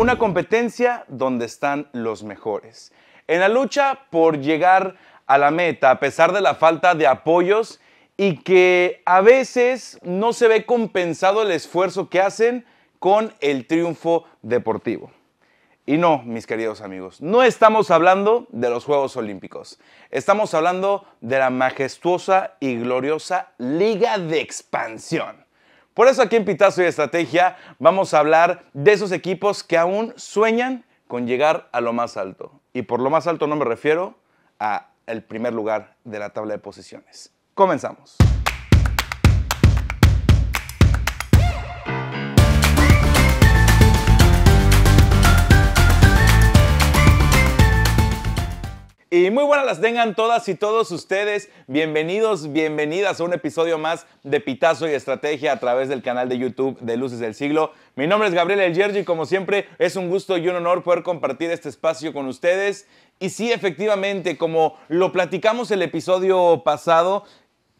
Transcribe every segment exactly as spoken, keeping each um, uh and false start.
Una competencia donde están los mejores. En la lucha por llegar a la meta, a pesar de la falta de apoyos y que a veces no se ve compensado el esfuerzo que hacen con el triunfo deportivo. Y no, mis queridos amigos, no estamos hablando de los Juegos Olímpicos. Estamos hablando de la majestuosa y gloriosa Liga de Expansión. Por eso aquí en Pitazo y Estrategia vamos a hablar de esos equipos que aún sueñan con llegar a lo más alto. Y por lo más alto no me refiero al primer lugar de la tabla de posiciones. Comenzamos. Y muy buenas las tengan todas y todos ustedes. Bienvenidos, bienvenidas a un episodio más de Pitazo y Estrategia a través del canal de YouTube de Luces del Siglo. Mi nombre es Gabriel El Yergi y como siempre es un gusto y un honor poder compartir este espacio con ustedes. Y sí, efectivamente, como lo platicamos el episodio pasado,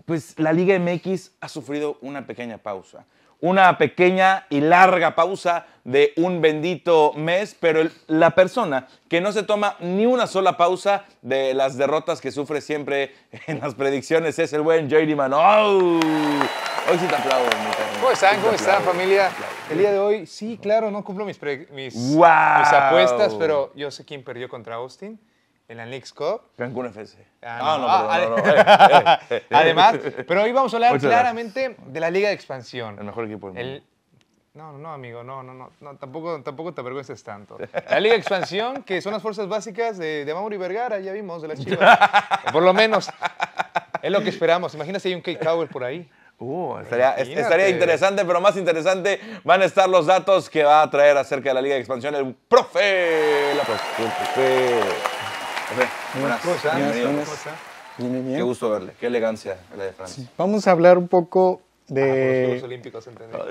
pues la Liga M X ha sufrido una pequeña pausa. Una pequeña y larga pausa de un bendito mes, pero el, la persona que no se toma ni una sola pausa de las derrotas que sufre siempre en las predicciones es el buen J D Manol. Hoy sí te aplaudo. ¿Cómo están? ¿Cómo están, familia? El día de hoy, sí, claro, no cumplo mis, pre, mis, wow. mis apuestas, pero yo sé quién perdió contra Austin. En la Leagues Cup. Cancún F C. Además, pero hoy vamos a hablar claramente de la Liga de Expansión. El mejor equipo del mundo. El... No, no, amigo, no, no, no, no tampoco, tampoco te avergüences tanto. La Liga de Expansión, que son las fuerzas básicas de, de Mauri Vergara, ya vimos, de las Chivas. Por lo menos, es lo que esperamos. Imagina si hay un Kate Cowell por ahí. Uh, estaría, estaría interesante, pero más interesante van a estar los datos que va a traer acerca de la Liga de Expansión el profe. La profe. Buenas, ¿Cómo están? Buenas, buenas. ¿Cómo están? Bien, bien. Qué gusto verle, qué elegancia la de Francia. Sí. Vamos a hablar un poco de... Ah, los Juegos Olímpicos, ¿entendido?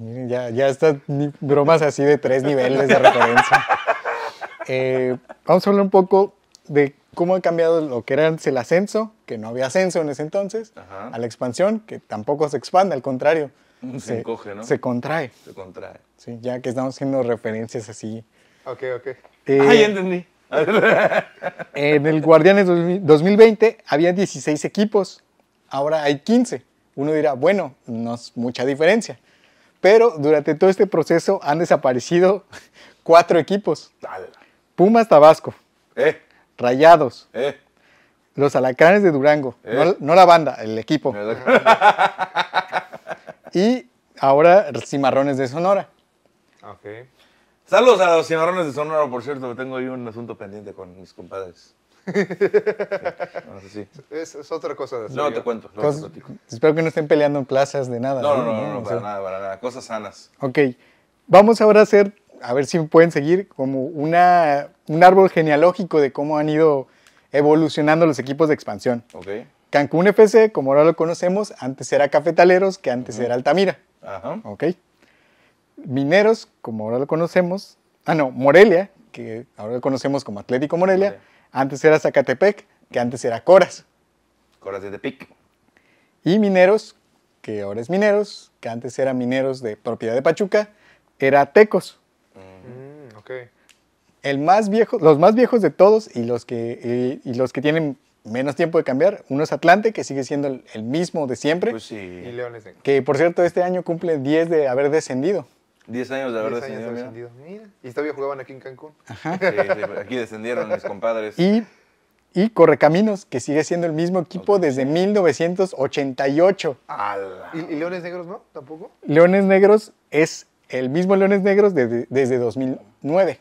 Miren, ya, ya están bromas así de tres niveles de referencia. Eh, vamos a hablar un poco de cómo ha cambiado lo que era el ascenso, que no había ascenso en ese entonces, ajá, a la expansión, que tampoco se expande, al contrario. Se, se encoge, ¿no? Se contrae. Se contrae. Sí, ya que estamos haciendo referencias así. Ok, ok. Eh, ah, ya entendí. En el Guardianes dos mil veinte había dieciséis equipos, ahora hay quince. Uno dirá, bueno, no es mucha diferencia, pero durante todo este proceso han desaparecido cuatro equipos. Pumas Tabasco, eh. Rayados, eh. los Alacranes de Durango, eh. no, no la banda, el equipo. Y ahora Cimarrones de Sonora. Ok. Saludos a los Cimarrones de Sonora, por cierto, tengo ahí un asunto pendiente con mis compadres. No sé si. es, es otra cosa. De no, te cuento, no Cos, te cuento. Espero que no estén peleando en plazas de nada. No, no, no, no, no, no para nada, para nada. Cosas sanas. Ok, vamos ahora a hacer, a ver si pueden seguir, como una, un árbol genealógico de cómo han ido evolucionando los equipos de expansión. Okay. Cancún F C, como ahora lo conocemos, antes era Cafetaleros, que antes uh-huh. era Altamira. Ajá. Ok. Mineros, como ahora lo conocemos, ah no, Morelia, que ahora lo conocemos como Atlético Morelia, Morelia. Antes era Zacatepec, que antes era Coras. Coras de Tepic. Y Mineros, que ahora es Mineros, que antes era Mineros de propiedad de Pachuca, era Tecos. Mm. Mm, okay. El más viejo, los más viejos de todos y los, que, y, y los que tienen menos tiempo de cambiar, uno es Atlante, que sigue siendo el, el mismo de siempre. Pues sí. Y Leones Negros. Que por cierto, este año cumple diez de haber descendido. diez años de haber descendido, descendido. Mira. Y todavía jugaban aquí en Cancún. Ajá. Sí, sí, aquí descendieron mis compadres. Y, y Correcaminos, que sigue siendo el mismo equipo okay. desde mil novecientos ochenta y ocho. ¿Y, ¿Y Leones Negros no? ¿Tampoco? Leones Negros es el mismo Leones Negros desde, desde dos mil nueve.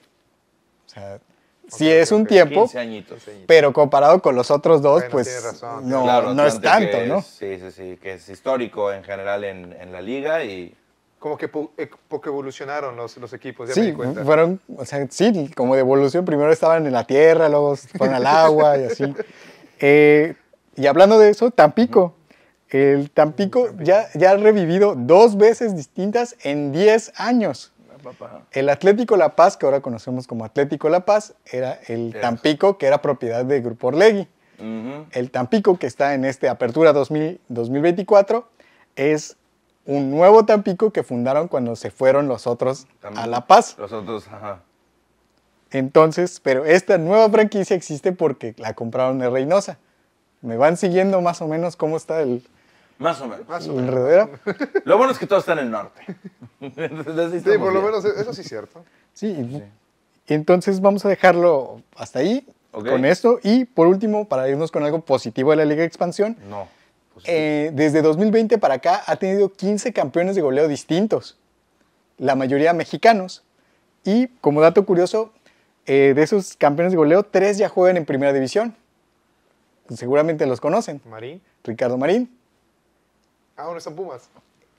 O sea, okay, sí es okay, un okay. tiempo, quince añitos, pero comparado con los otros dos, bueno, pues razón, no, claro, no es tanto, es, ¿no? Sí, sí, sí, que es histórico en general en, en la liga y... Como que po poco evolucionaron los, los equipos, ya sí, me di cuenta. Fueron, o sea, sí, como de evolución. Primero estaban en la tierra, luego fueron al agua y así. Eh, y hablando de eso, Tampico. El Tampico, Tampico. Ya, ya ha revivido dos veces distintas en diez años. El Atlético La Paz, que ahora conocemos como Atlético La Paz, era el yes. Tampico, que era propiedad de Grupo Orlegui. Uh-huh. El Tampico, que está en este Apertura dos mil veinticuatro, es... un nuevo Tampico que fundaron cuando se fueron los otros También, a La Paz. Los otros, ajá. Entonces, pero esta nueva franquicia existe porque la compraron de Reynosa. ¿Me van siguiendo más o menos cómo está el... Más o menos. Más o menos. Lo bueno es que todos están en el norte. Entonces, sí, por lo menos eso sí es cierto. Sí, sí. Entonces vamos a dejarlo hasta ahí, okay, con esto. Y por último, para irnos con algo positivo de la Liga de Expansión. No. Eh, desde dos mil veinte para acá ha tenido quince campeones de goleo distintos. La mayoría mexicanos. Y como dato curioso, eh, de esos campeones de goleo, tres ya juegan en Primera División. Seguramente los conocen. Marín. Ricardo Marín. Ah, ¿dónde están Pumas?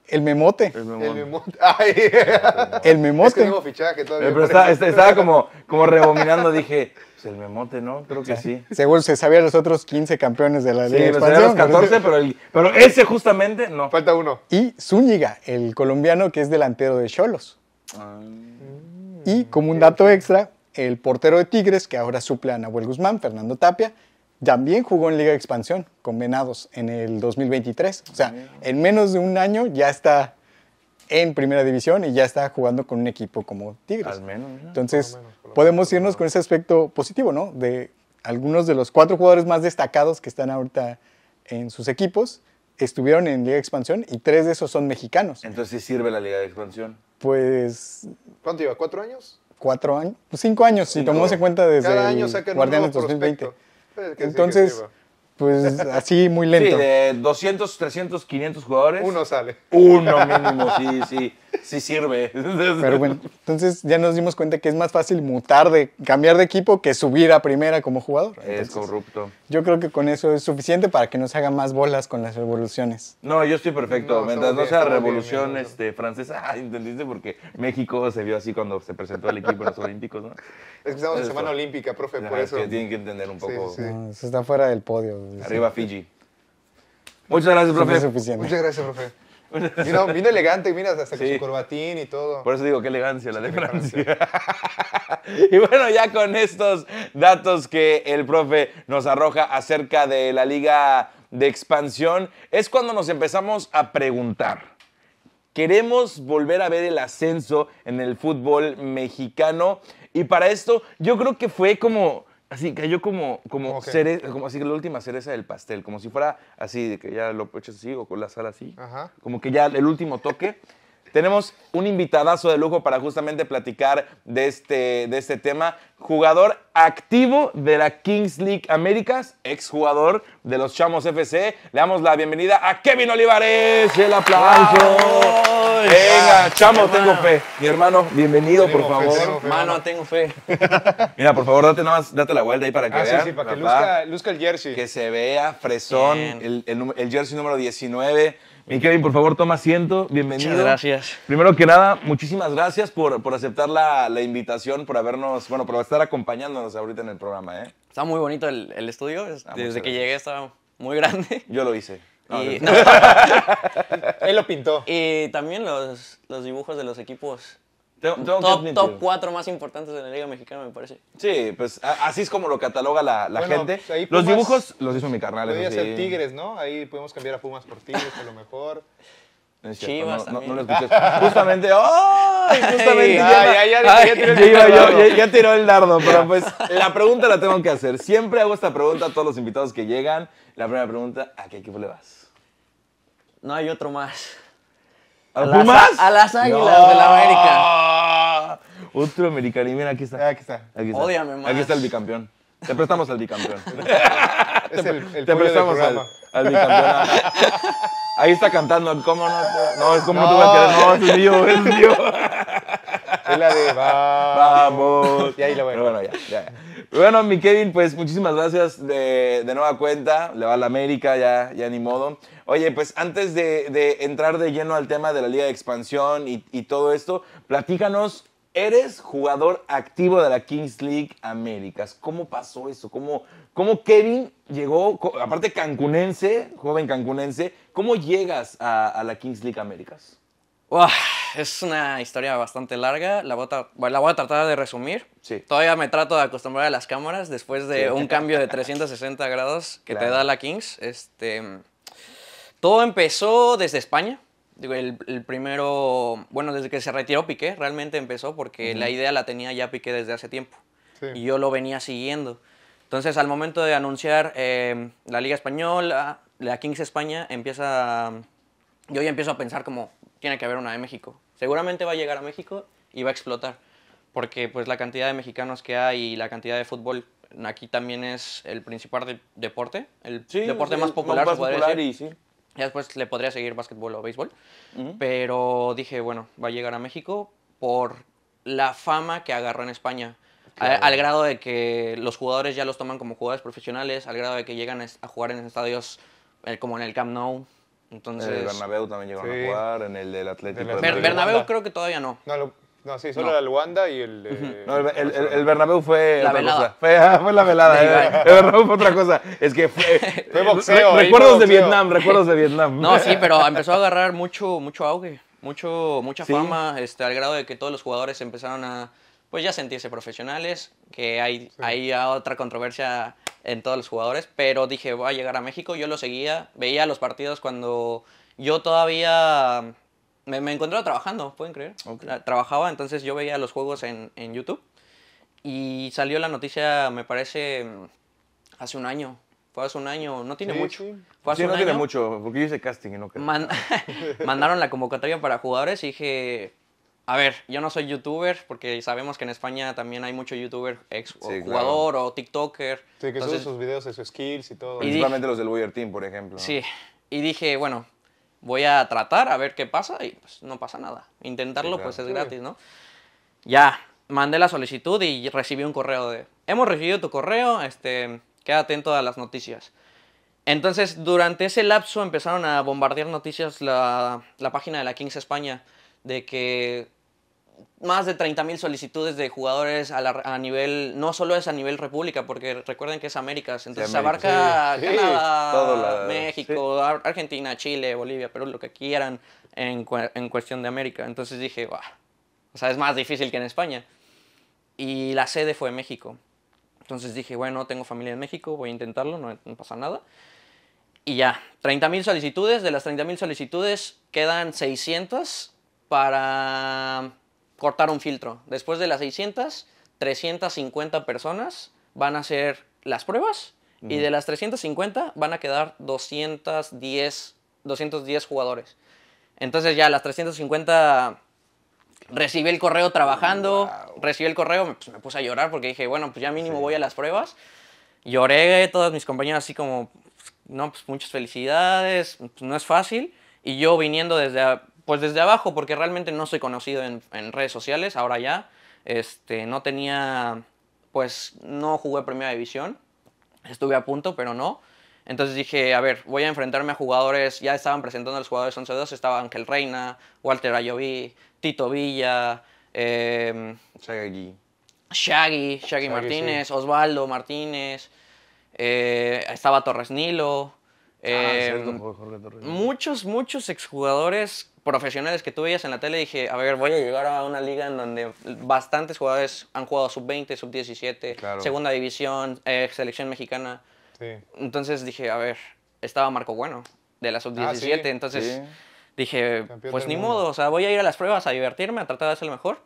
El Memote. El Memote. El Memote. Ay, yeah. El Memote. Es que tengo fichaje todavía. Pero está, está, estaba como, como rebominando, dije, pues el Memote, ¿no? Creo que sí. sí. Seguro se sabían los otros quince campeones de la Liga de Expansión. Sí, pero los catorce, pero, el, pero ese justamente no. Falta uno. Y Zúñiga, el colombiano que es delantero de Xolos. Ah. Y como un dato extra, el portero de Tigres, que ahora suple a Nahuel Guzmán, Fernando Tapia, también jugó en Liga de Expansión con Venados en el dos mil veintitrés. O sea, en menos de un año ya está en Primera División y ya está jugando con un equipo como Tigres. Al menos, ¿no? Entonces, por lo menos, por lo podemos menos, irnos con ese aspecto positivo, ¿no? De algunos de los cuatro jugadores más destacados que están ahorita en sus equipos, estuvieron en Liga de Expansión y tres de esos son mexicanos. Entonces, ¿sí sirve la Liga de Expansión? Pues... ¿Cuánto lleva? ¿Cuatro años? Cuatro años. Cinco años, si tomamos no. en cuenta desde Guardianes dos mil veinte. Prospecto. Entonces, pues así muy lento. Sí, de doscientos, trescientos, quinientos jugadores. Uno sale. Uno mínimo, sí, sí, sí sirve. Pero bueno, entonces ya nos dimos cuenta que es más fácil mutar, de cambiar de equipo que subir a primera como jugador. Entonces, es corrupto. Yo creo que con eso es suficiente para que no se hagan más bolas con las revoluciones. No, yo estoy perfecto. No, mientras no sea revolución bien, este, francesa, ah, ¿entendiste? Porque México se vio así cuando se presentó el equipo en los Olímpicos, ¿no? Es que estamos en Semana Olímpica, profe, por eso. Es que tienen que entender un poco. Sí, sí. No, eso está fuera del podio. Arriba Fiji. Muchas gracias, profe. Muchas gracias, profe. Vino, vino elegante, mira, hasta sí, con su corbatín y todo. Por eso digo, qué elegancia la de Francia. Y bueno, ya con estos datos que el profe nos arroja acerca de la Liga de Expansión, es cuando nos empezamos a preguntar. Queremos volver a ver el ascenso en el fútbol mexicano y para esto yo creo que fue como... Así cayó como, como, okay. cereza, como así, la última cereza del pastel, como si fuera así, de que ya lo echas así o con la sal así. Ajá. Como que ya el último toque. Tenemos un invitadazo de lujo para justamente platicar de este, de este tema. Jugador activo de la Kings League Américas, exjugador de los Chamos F C. Le damos la bienvenida a Kevin Olivares. El aplauso. ¡Bravo! Venga, Chamo, tengo fe. Mi hermano, bienvenido, tengo por fe, favor. Tengo fe, hermano, tengo fe. Mira, por favor, date, nomás, date la vuelta ahí para que ah, vean. Sí, sí, para que luzca, luzca el jersey. Que se vea, fresón, el, el, el jersey número diecinueve. Mi Kevin, por favor, toma asiento. Bienvenido. Muchas gracias. Primero que nada, muchísimas gracias por, por aceptar la, la invitación, por habernos, bueno, por estar acompañándonos ahorita en el programa, ¿eh? Está muy bonito el, el estudio. Ah, Desde que llegué estaba muy grande. Yo lo hice. No, y, no. Él lo pintó. Y también los, los dibujos de los equipos. Tengo, tengo top, top cuatro más importantes de la Liga Mexicana, me parece. Sí, pues a, así es como lo cataloga la, la bueno, gente. Pues los dibujos los hizo mi carnal. Podría ser Tigres, ¿no? Ahí podemos cambiar a Pumas por Tigres, a lo mejor. No Chivas no, también. No, no lo escuché. Justamente, ¡oh! Justamente. Ya tiró el dardo, pero pues la pregunta la tengo que hacer. Siempre hago esta pregunta a todos los invitados que llegan. La primera pregunta, ¿a qué equipo le vas? No hay otro más. ¿A, ¿A Pumas? A las Águilas no. de la América. Otro americano. Y mira, aquí está. Aquí está. Aquí está. Ódiame más. Aquí está el bicampeón. Te prestamos al bicampeón. Es el, el te prestamos al, al bicampeón. Ahí está cantando. ¿Cómo no? No, es como no. tú vas a quedar. No, es mío, es mío. Es la de vamos. Vamos. Y ahí lo voy. Pero bueno, ya, ya. Bueno, mi Kevin, pues muchísimas gracias de, de nueva cuenta. Le va a la América, ya, ya ni modo. Oye, pues antes de, de entrar de lleno al tema de la Liga de Expansión y, y todo esto, platícanos, eres jugador activo de la Kings League Américas. ¿Cómo pasó eso? ¿Cómo, cómo Kevin llegó, aparte cancunense, joven cancunense, cómo llegas a, a la Kings League Américas? Wow, es una historia bastante larga, la voy a, la voy a tratar de resumir. Sí. Todavía me trato de acostumbrar a las cámaras después de sí. un cambio de trescientos sesenta grados que claro. te da la Kings. Este, todo empezó desde España. Digo, el, el primero, bueno, desde que se retiró Piqué, realmente empezó, porque uh-huh. la idea la tenía ya Piqué desde hace tiempo. Sí. Y yo lo venía siguiendo. Entonces, al momento de anunciar eh, la Liga Española, la Kings España, empieza, yo ya empiezo a pensar como, tiene que haber una de México. Seguramente va a llegar a México y va a explotar, porque pues la cantidad de mexicanos que hay y la cantidad de fútbol, aquí también es el principal de, deporte, el sí, deporte sí, más popular, más popular y, sí. Ya después le podría seguir básquetbol o béisbol, uh-huh. pero dije, bueno, va a llegar a México por la fama que agarró en España. Claro. A, al grado de que los jugadores ya los toman como jugadores profesionales, al grado de que llegan a jugar en estadios eh, como en el Camp Nou. Entonces, en el Bernabéu también llegaron sí. a jugar, en el del Atlético. El Ber Bernabéu creo que todavía no. No, lo, no sí, solo no. era el Wanda y el... Uh -huh. eh, no, el, el, el, el Bernabéu fue la velada. Fue, fue la velada, eh. El Bernabéu fue otra cosa. Es que fue... fue boxeo. Re recuerdos fue boxeo. de Vietnam, recuerdos de Vietnam. No, sí, pero empezó a agarrar mucho, mucho auge, mucho, mucha ¿Sí? fama, este, al grado de que todos los jugadores empezaron a... Pues ya sentirse profesionales, que hay, sí. hay otra controversia en todos los jugadores, pero dije, voy a llegar a México. Yo lo seguía, veía los partidos cuando yo todavía me, me encontraba trabajando, ¿pueden creer? Okay. Trabajaba, entonces yo veía los juegos en, en YouTube y salió la noticia, me parece, hace un año. Fue hace un año, no tiene sí, mucho. Sí, Fue hace sí un no año. tiene mucho, porque yo hice casting y no creo. Man Mandaron la convocatoria para jugadores y dije... A ver, yo no soy youtuber, porque sabemos que en España también hay mucho youtuber, ex o sí, jugador claro. o tiktoker. Sí, que entonces, suben sus videos de sus skills y todo. Principalmente los del Warrior Team, por ejemplo. Sí, y dije, bueno, voy a tratar a ver qué pasa y pues no pasa nada. Intentarlo sí, claro. pues es sí. gratis, ¿no? Ya, mandé la solicitud y recibí un correo de, hemos recibido tu correo, este, queda atento a las noticias. Entonces, durante ese lapso empezaron a bombardear noticias la, la página de la Kings España, de que más de treinta mil solicitudes de jugadores a, la, a nivel, no solo es a nivel república, porque recuerden que es Américas, entonces sí, América, abarca sí, Canadá, sí, la, México, sí. Ar Argentina, Chile, Bolivia, Perú, lo que quieran en, en cuestión de América. Entonces dije, bah, o sea, es más difícil que en España. Y la sede fue México. Entonces dije, bueno, tengo familia en México, voy a intentarlo, no, no pasa nada. Y ya, treinta mil solicitudes, de las treinta mil solicitudes quedan seiscientas para... cortar un filtro. Después de las seiscientas, trescientas cincuenta personas van a hacer las pruebas mm. y de las trescientas cincuenta van a quedar doscientos diez jugadores. Entonces ya las trescientas cincuenta recibí el correo trabajando, wow. recibí el correo, pues me puse a llorar porque dije, bueno, pues ya mínimo sí. voy a las pruebas. Lloré, todas mis compañeras así como, no, pues muchas felicidades, pues no es fácil. Y yo viniendo desde... A, Pues desde abajo, porque realmente no soy conocido en, en redes sociales, ahora ya. Este, no tenía, pues no jugué Primera División, estuve a punto, pero no. Entonces dije, a ver, voy a enfrentarme a jugadores, ya estaban presentando a los jugadores once dos, estaba Ángel Reyna, Walter Ayoví, Tito Villa, eh, Shaggy. Shaggy, Shaggy, Shaggy Martínez, sí. Osvaldo Martínez, eh, estaba Torres Nilo. Eh, ah, cierto, Jorge Torres. Muchos, muchos exjugadores profesionales que tú veías en la tele. Dije, a ver, voy a llegar a una liga en donde bastantes jugadores han jugado sub veinte, sub diecisiete, claro. segunda división, eh, selección mexicana. Sí. Entonces dije, a ver, estaba Marco Bueno de la sub diecisiete. Ah, ¿sí? Entonces sí. dije, Campeón pues ni mundo. modo, o sea, voy a ir a las pruebas a divertirme, a tratar de hacer lo mejor.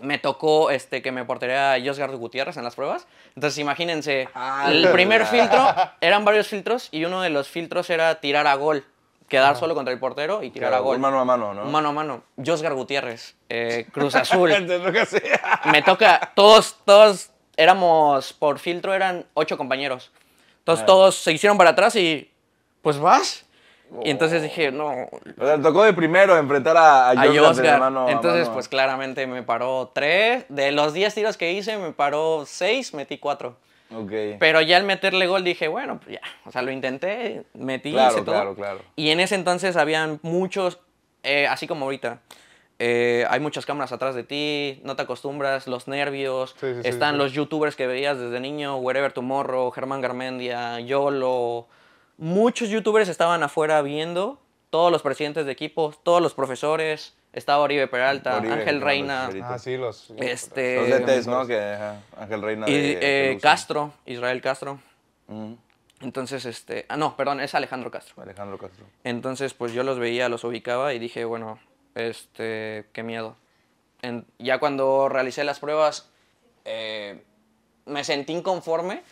Me tocó este, que me portería Josgar Gutiérrez en las pruebas. Entonces, imagínense, ah, el primer ah. filtro, eran varios filtros, y uno de los filtros era tirar a gol. Quedar ah. solo contra el portero y tirar claro, a gol. Mano a mano, ¿no? Mano a mano. Josgar Gutiérrez, eh, Cruz Azul. Me toca, todos, todos, éramos, por filtro eran ocho compañeros. Entonces, todos se hicieron para atrás y, pues, vas. Oh. Y entonces dije, no... O sea, tocó de primero enfrentar a, a Josgar. Entonces, a pues claramente me paró tres. De los diez tiros que hice, me paró seis, metí cuatro. Okay. Pero ya al meterle gol dije, bueno, pues ya. O sea, lo intenté, metí, claro, hice todo. Claro, claro. Y en ese entonces habían muchos, eh, así como ahorita, eh, hay muchas cámaras atrás de ti, no te acostumbras, los nervios. Sí, sí, están sí, sí. los youtubers que veías desde niño, Wherever Tomorrow, Germán Garmendia, Yolo... Muchos youtubers estaban afuera viendo, todos los presidentes de equipos, todos los profesores, estaba Oribe Peralta, Oribe, Ángel Reyna. Ah, sí, los, este, los D Tes, ¿no? Que, ajá, Ángel Reyna. Y, de, eh, Castro, Israel Castro. Uh-huh. Entonces, este... Ah, no, perdón, es Alejandro Castro. Alejandro Castro. Entonces, pues yo los veía, los ubicaba y dije, bueno, este... qué miedo. En, ya cuando realicé las pruebas, eh, me sentí inconforme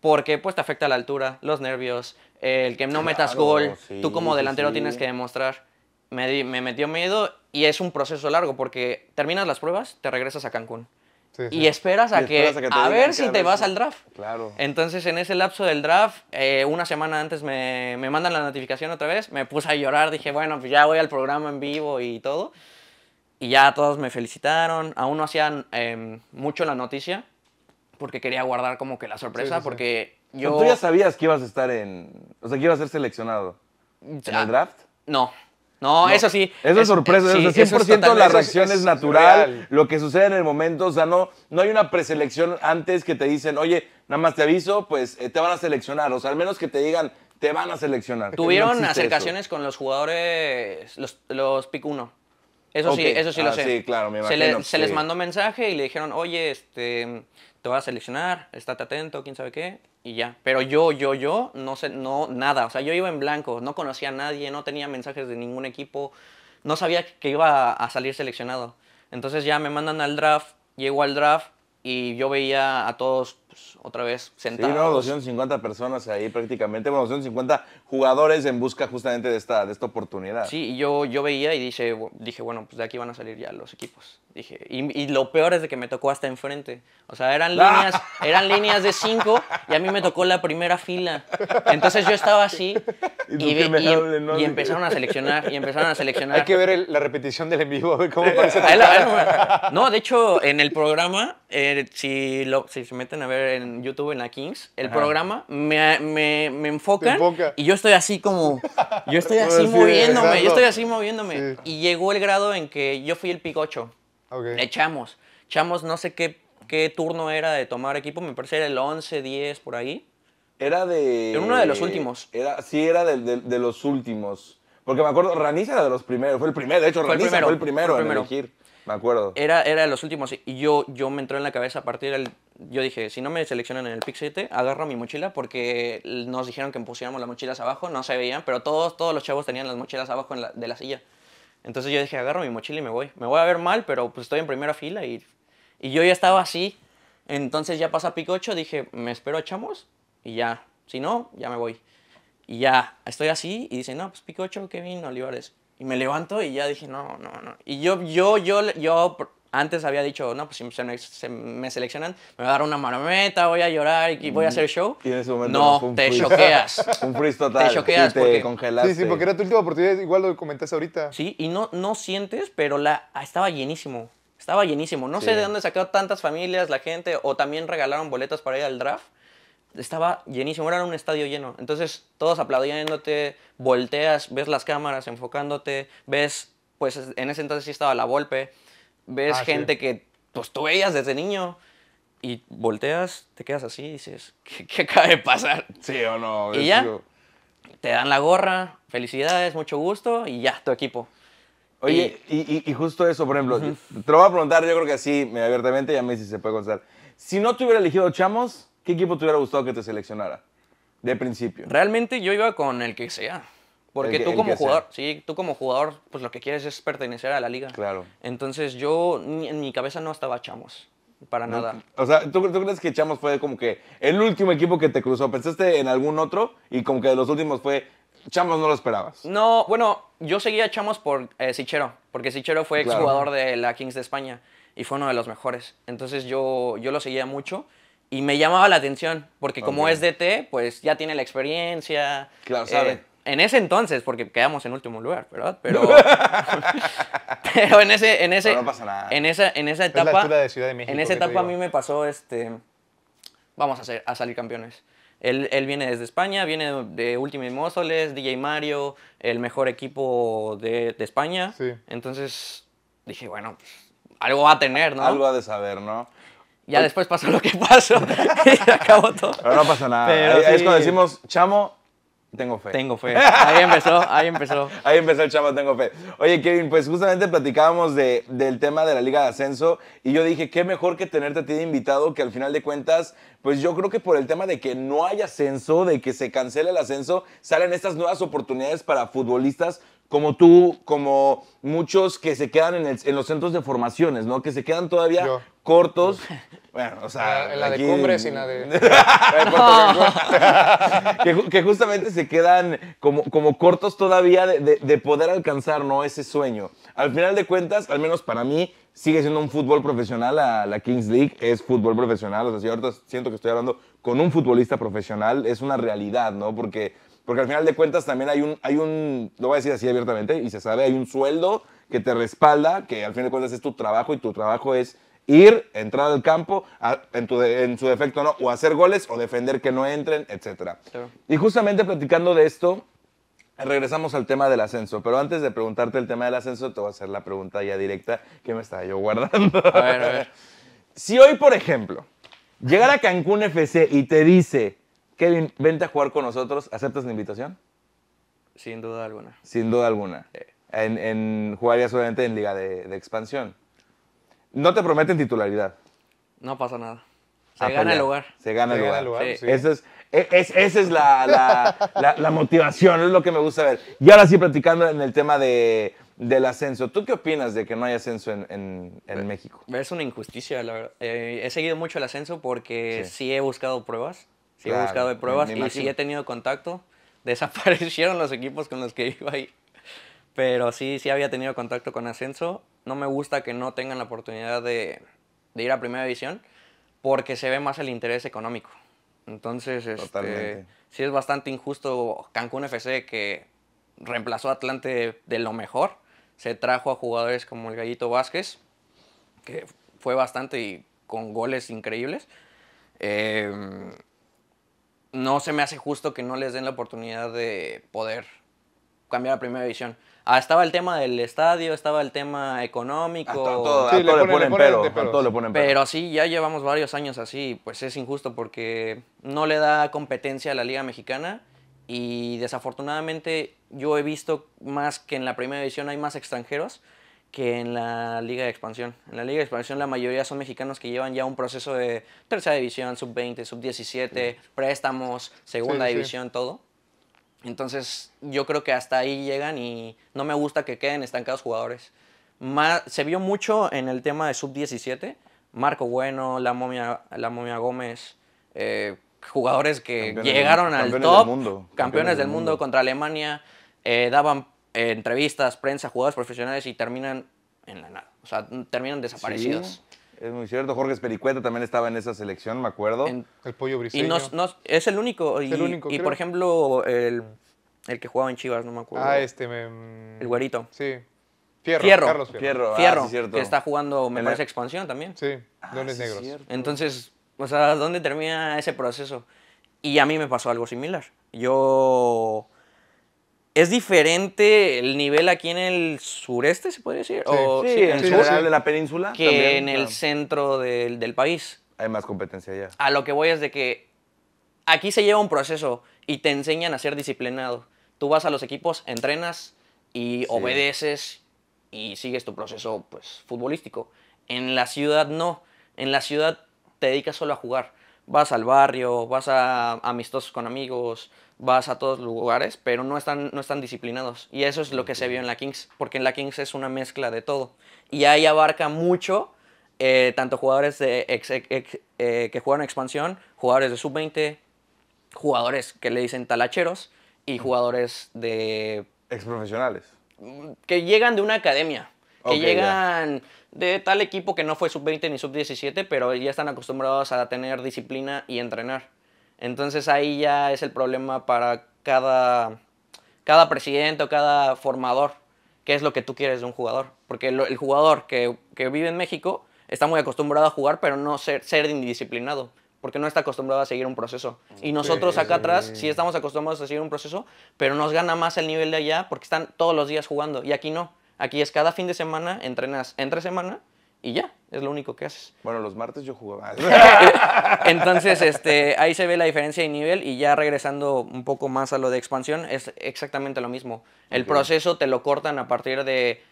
porque, pues, te afecta la altura, los nervios, eh, el que no claro, metas gol. Sí, tú como delantero sí. tienes que demostrar. Me, me metió miedo y es un proceso largo porque terminas las pruebas, te regresas a Cancún. Sí, sí. Y esperas a, y que, esperas a que a ver si te vas al draft. Claro. Entonces, en ese lapso del draft, eh, una semana antes me, me mandan la notificación otra vez, me puse a llorar, dije, bueno, pues ya voy al programa en vivo y todo. Y ya todos me felicitaron, aún no hacían eh, mucho la noticia, porque quería guardar como que la sorpresa, sí, sí, porque sí. yo... ¿Tú ya sabías que ibas a estar en... o sea, que ibas a ser seleccionado en ya, el draft? No. No, no, eso sí. Eso es sorpresa, sí, o sea, cien por ciento la reacción es, es natural, real. Lo que sucede en el momento, o sea, no, no hay una preselección antes que te dicen, oye, nada más te aviso, pues eh, te van a seleccionar, o sea, al menos que te digan, te van a seleccionar. Tuvieron no acercaciones eso. Con los jugadores, los, los pick uno, eso okay. sí, eso sí ah, lo sé. Sí, claro, me imagino, se, le, sí. se les mandó mensaje y le dijeron, oye, este, te vas a seleccionar, estate atento, quién sabe qué. Y ya, pero yo, yo, yo, no sé, no, nada, o sea, yo iba en blanco, no conocía a nadie, no tenía mensajes de ningún equipo, no sabía que iba a salir seleccionado. Entonces ya me mandan al draft, llego al draft y yo veía a todos pues, otra vez sentados. Sí, no, doscientas cincuenta personas ahí prácticamente, bueno, doscientos cincuenta jugadores en busca justamente de esta, de esta oportunidad. Sí, y yo, yo veía y dije, dije, bueno, pues de aquí van a salir ya los equipos. Dije, y, y lo peor es de que me tocó hasta enfrente. O sea, eran líneas, eran líneas de cinco y a mí me tocó la primera fila. Entonces yo estaba así y, y, ve, y, no, y empezaron a seleccionar, y empezaron a seleccionar. Hay que ver el, la repetición del en vivo, cómo parece. No, de hecho, en el programa, eh, si, lo, si se meten a ver en YouTube, en la Kings, el Ajá. programa, me, me, me enfocan enfoca. Y yo estoy así como, yo estoy así bueno, moviéndome, sí, yo estoy así moviéndome. Sí. Y llegó el grado en que yo fui el pick ocho. Okay. Le Chamos. Chamos, no sé qué, qué turno era de tomar equipo, me parece era el once, diez, por ahí. Era de... Era uno de los últimos. Era, sí, era de, de, de los últimos. Porque me acuerdo, Raniza era de los primeros, fue el primero, de hecho fue Raniza el primero, fue el primero, fue el primero en elegir, me acuerdo. Era, era de los últimos y yo, yo me entró en la cabeza a partir del... Yo dije, si no me seleccionan en el pick siete, agarro mi mochila porque nos dijeron que pusiéramos las mochilas abajo, no se veían, pero todos, todos los chavos tenían las mochilas abajo en la, de la silla. Entonces yo dije, agarro mi mochila y me voy. Me voy a ver mal, pero pues estoy en primera fila y, y yo ya estaba así. Entonces ya pasa pick ocho, dije, me espero a Chamos y ya. Si no, ya me voy. Y ya, estoy así y dicen, no, pues pick ocho, Kevin Olivares. Y me levanto y ya dije, no, no, no. Y yo, yo, yo, yo antes había dicho, no, pues si se me, se me seleccionan, me va a dar una marometa, voy a llorar y voy a hacer show. Y en ese momento no, no te choqueas. Un freeze total. Te choqueas te porque... congelaste. Sí, sí, porque era tu última oportunidad, igual lo comentaste ahorita. Sí, y no, no sientes, pero la, estaba llenísimo. Estaba llenísimo. No sí. sé de dónde sacaron tantas familias, la gente, o también regalaron boletas para ir al draft. Estaba llenísimo, era un estadio lleno. Entonces, todos aplaudiéndote, volteas, ves las cámaras enfocándote, ves, pues en ese entonces sí estaba la Volpe. Ves ah, gente sí. que pues, tú veías desde niño y volteas, te quedas así y dices, ¿qué, qué acaba de pasar? Sí o no. Y ya, digo... te dan la gorra, felicidades, mucho gusto y ya, tu equipo. Oye, y, y, y, y justo eso, por ejemplo, uh-huh. te lo voy a preguntar, yo creo que así, abiertamente, ya me dices si se puede contestar. Si no te hubiera elegido Chamos, ¿qué equipo te hubiera gustado que te seleccionara de principio? Realmente yo iba con el que sea. Porque que, tú como jugador, sí, tú como jugador, pues lo que quieres es pertenecer a la liga. Claro. Entonces yo, ni, en mi cabeza no estaba Chamos, para no, nada. O sea, ¿tú, ¿tú crees que Chamos fue como que el último equipo que te cruzó? ¿Pensaste en algún otro? Y como que de los últimos fue, Chamos no lo esperabas. No, bueno, yo seguía a Chamos por eh, Sichero, porque Sichero fue exjugador claro. de la Kings de España y fue uno de los mejores. Entonces yo, yo lo seguía mucho. Y me llamaba la atención, porque como okay. es D T, pues ya tiene la experiencia. Claro, sabe. Eh, En ese entonces, porque quedamos en último lugar, ¿verdad? Pero, pero en ese, en ese, no, no pasa nada. En esa, en esa etapa, es la altura de Ciudad de México, en esa etapa a mí me pasó, este, vamos a, ser, a salir campeones. Él, él viene desde España, viene de Ultimate Móstoles, D J Mario, el mejor equipo de, de España. Sí. Entonces dije, bueno, pues, algo va a tener, ¿no? Algo ha de saber, ¿no? Ya después pasó lo que pasó y acabó todo. Pero no pasa nada. Pero ahí, sí. Es cuando decimos, Chamo. Tengo fe. Tengo fe. Ahí empezó, ahí empezó. Ahí empezó el Chamo, tengo fe. Oye, Kevin, pues justamente platicábamos de, del tema de la Liga de Ascenso y yo dije, qué mejor que tenerte a ti de invitado, que al final de cuentas, pues yo creo que por el tema de que no hay ascenso, de que se cancela el ascenso, salen estas nuevas oportunidades para futbolistas como tú, como muchos que se quedan en, el, en los centros de formaciones, ¿no? Que se quedan todavía yo. cortos. Bueno, o sea... La, la aquí... de Cumbres y la de... que, que justamente se quedan como, como cortos todavía de, de, de poder alcanzar, ¿no? Ese sueño. Al final de cuentas, al menos para mí, sigue siendo un fútbol profesional. La, la Kings League es fútbol profesional. O sea, si ahorita siento que estoy hablando con un futbolista profesional, es una realidad, ¿no? Porque... Porque al final de cuentas también hay un, hay un, lo voy a decir así abiertamente, y se sabe, hay un sueldo que te respalda, que al final de cuentas es tu trabajo, y tu trabajo es ir, entrar al campo, a, en, tu de, en su defecto no, o hacer goles, o defender que no entren, etcétera. Claro. Y justamente platicando de esto, regresamos al tema del ascenso, pero antes de preguntarte el tema del ascenso, te voy a hacer la pregunta ya directa que me estaba yo guardando. A ver, a ver. Si hoy, por ejemplo, llegara a Cancún F C y te dice... Kevin, vente a jugar con nosotros. ¿Aceptas la invitación? Sin duda alguna. Sin duda alguna. Sí. En, en, jugarías solamente en Liga de, de Expansión. No te prometen titularidad. No pasa nada. Se gana pelear. el lugar. Se gana Se el gana lugar. lugar sí. Sí. Eso es, es, esa es la, la, la, la motivación, es lo que me gusta ver. Y ahora sí, platicando en el tema de, del ascenso. ¿Tú qué opinas de que no hay ascenso en, en, en México? Es una injusticia, la verdad. Eh, he seguido mucho el ascenso porque sí, sí he buscado pruebas. Sí, claro, he buscado de pruebas y sí he tenido contacto. Desaparecieron los equipos con los que iba ahí. Pero sí, sí había tenido contacto con ascenso. No me gusta que no tengan la oportunidad de, de ir a Primera División porque se ve más el interés económico. Entonces, este, sí es bastante injusto. Cancún F C, que reemplazó a Atlante de, de lo mejor, se trajo a jugadores como el Gallito Vázquez, que fue bastante y con goles increíbles. Eh... No se me hace justo que no les den la oportunidad de poder cambiar a Primera División. Ah, estaba el tema del estadio, estaba el tema económico. A todo, sí, a todo le, le ponen, ponen pero. pero. Todo le ponen pero. pero sí, ya llevamos varios años así. Pues es injusto porque no le da competencia a la Liga Mexicana. Y desafortunadamente yo he visto más que en la Primera División hay más extranjeros que en la Liga de Expansión. En la Liga de Expansión la mayoría son mexicanos que llevan ya un proceso de tercera división, sub veinte, sub diecisiete, sí, préstamos, segunda sí, división, sí. todo. Entonces yo creo que hasta ahí llegan y no me gusta que queden estancados jugadores. Más, se vio mucho en el tema de sub diecisiete, Marco Bueno, La Momia, La Momia Gómez, eh, jugadores que campeones, llegaron al campeones top, del mundo, campeones, campeones del mundo contra Alemania, eh, daban... Eh, entrevistas, prensa, jugadores profesionales y terminan en la nada. O sea, terminan desaparecidos. Sí, es muy cierto. Jorge Espericueta también estaba en esa selección, me acuerdo. En, el Pollo Briseño. Y nos, nos, es el único. Es y, el único y por ejemplo, el, el que jugaba en Chivas, no me acuerdo. Ah, este. Me... El güerito. Sí. Fierro. Fierro. Carlos Fierro. Fierro, ah, Fierro sí, que está jugando, me parece, Expansión también. Sí, Leones Negros. Sí, entonces, o sea, ¿dónde termina ese proceso? Y a mí me pasó algo similar. Yo... Es diferente el nivel aquí en el sureste, ¿se puede decir? Sí, o, sí, sí en el sí, sur sí. de la península. Que también, en claro. el centro del, del país. Hay más competencia allá. A lo que voy es de que aquí se lleva un proceso y te enseñan a ser disciplinado. Tú vas a los equipos, entrenas y sí. obedeces y sigues tu proceso pues, futbolístico. En la ciudad no. En la ciudad te dedicas solo a jugar. Vas al barrio, vas a amistosos con amigos, vas a todos lugares, pero no están, no están disciplinados. Y eso es lo que se vio en la Kings, porque en la Kings es una mezcla de todo. Y ahí abarca mucho, eh, tanto jugadores de ex, ex, ex, eh, que juegan Expansión, jugadores de sub veinte, jugadores que le dicen talacheros y jugadores de... Exprofesionales. Que llegan de una academia. Que okay, llegan ya. de tal equipo que no fue sub veinte ni sub diecisiete, pero ya están acostumbrados a tener disciplina y entrenar. Entonces ahí ya es el problema para cada, cada presidente o cada formador. ¿Qué es lo que tú quieres de un jugador? Porque el, el jugador que, que vive en México está muy acostumbrado a jugar, pero no ser, ser indisciplinado. Porque no está acostumbrado a seguir un proceso. Y nosotros acá atrás sí estamos acostumbrados a seguir un proceso, pero nos gana más el nivel de allá porque están todos los días jugando y aquí no. Aquí es cada fin de semana, entrenas entre semana y ya, es lo único que haces. Bueno, los martes yo jugaba. Entonces, este, ahí se ve la diferencia de nivel, y ya regresando un poco más a lo de expansión, es exactamente lo mismo. El okay. proceso te lo cortan a partir de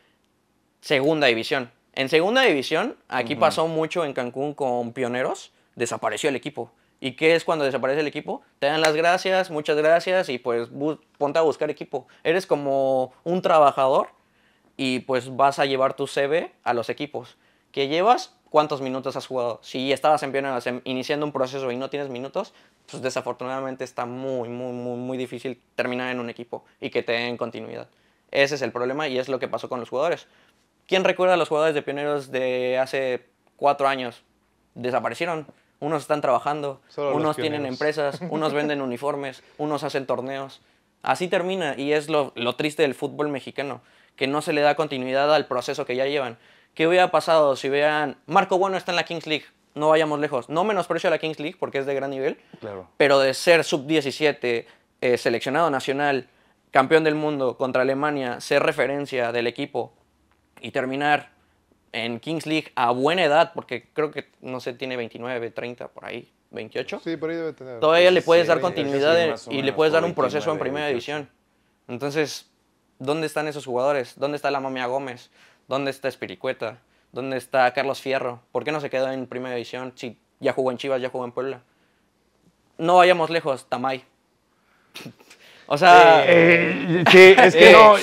segunda división. En segunda división, aquí uh-huh. pasó mucho en Cancún con Pioneros, desapareció el equipo. ¿Y qué es cuando desaparece el equipo? Te dan las gracias, muchas gracias, y pues ponte a buscar equipo. Eres como un trabajador y pues vas a llevar tu C V a los equipos. ¿Qué llevas? ¿Cuántos minutos has jugado? Si estabas en Pioneros iniciando un proceso y no tienes minutos, pues desafortunadamente está muy, muy, muy, muy difícil terminar en un equipo y que te den continuidad. Ese es el problema, y es lo que pasó con los jugadores. ¿Quién recuerda a los jugadores de Pioneros de hace cuatro años? Desaparecieron. Unos están trabajando, solo unos tienen empresas, unos venden uniformes, unos hacen torneos. Así termina, y es lo, lo triste del fútbol mexicano, que no se le da continuidad al proceso que ya llevan. ¿Qué hubiera pasado si vean, Marco Bueno está en la Kings League? No vayamos lejos. No menosprecio a la Kings League porque es de gran nivel, claro. pero de ser sub diecisiete, eh, seleccionado nacional, campeón del mundo contra Alemania, ser referencia del equipo y terminar en Kings League a buena edad, porque creo que, no sé, tiene veintinueve, treinta, por ahí, veintiocho. Sí, por ahí debe tener. Todavía le puedes dar continuidad y le puedes dar un proceso en primera división. Entonces, ¿dónde están esos jugadores? ¿Dónde está la Momia Gómez? ¿Dónde está Espiricueta? ¿Dónde está Carlos Fierro? ¿Por qué no se quedó en primera división? Si ya jugó en Chivas, ya jugó en Puebla. No vayamos lejos, Tamay. O sea... Eh, eh, sí, es que eh. no...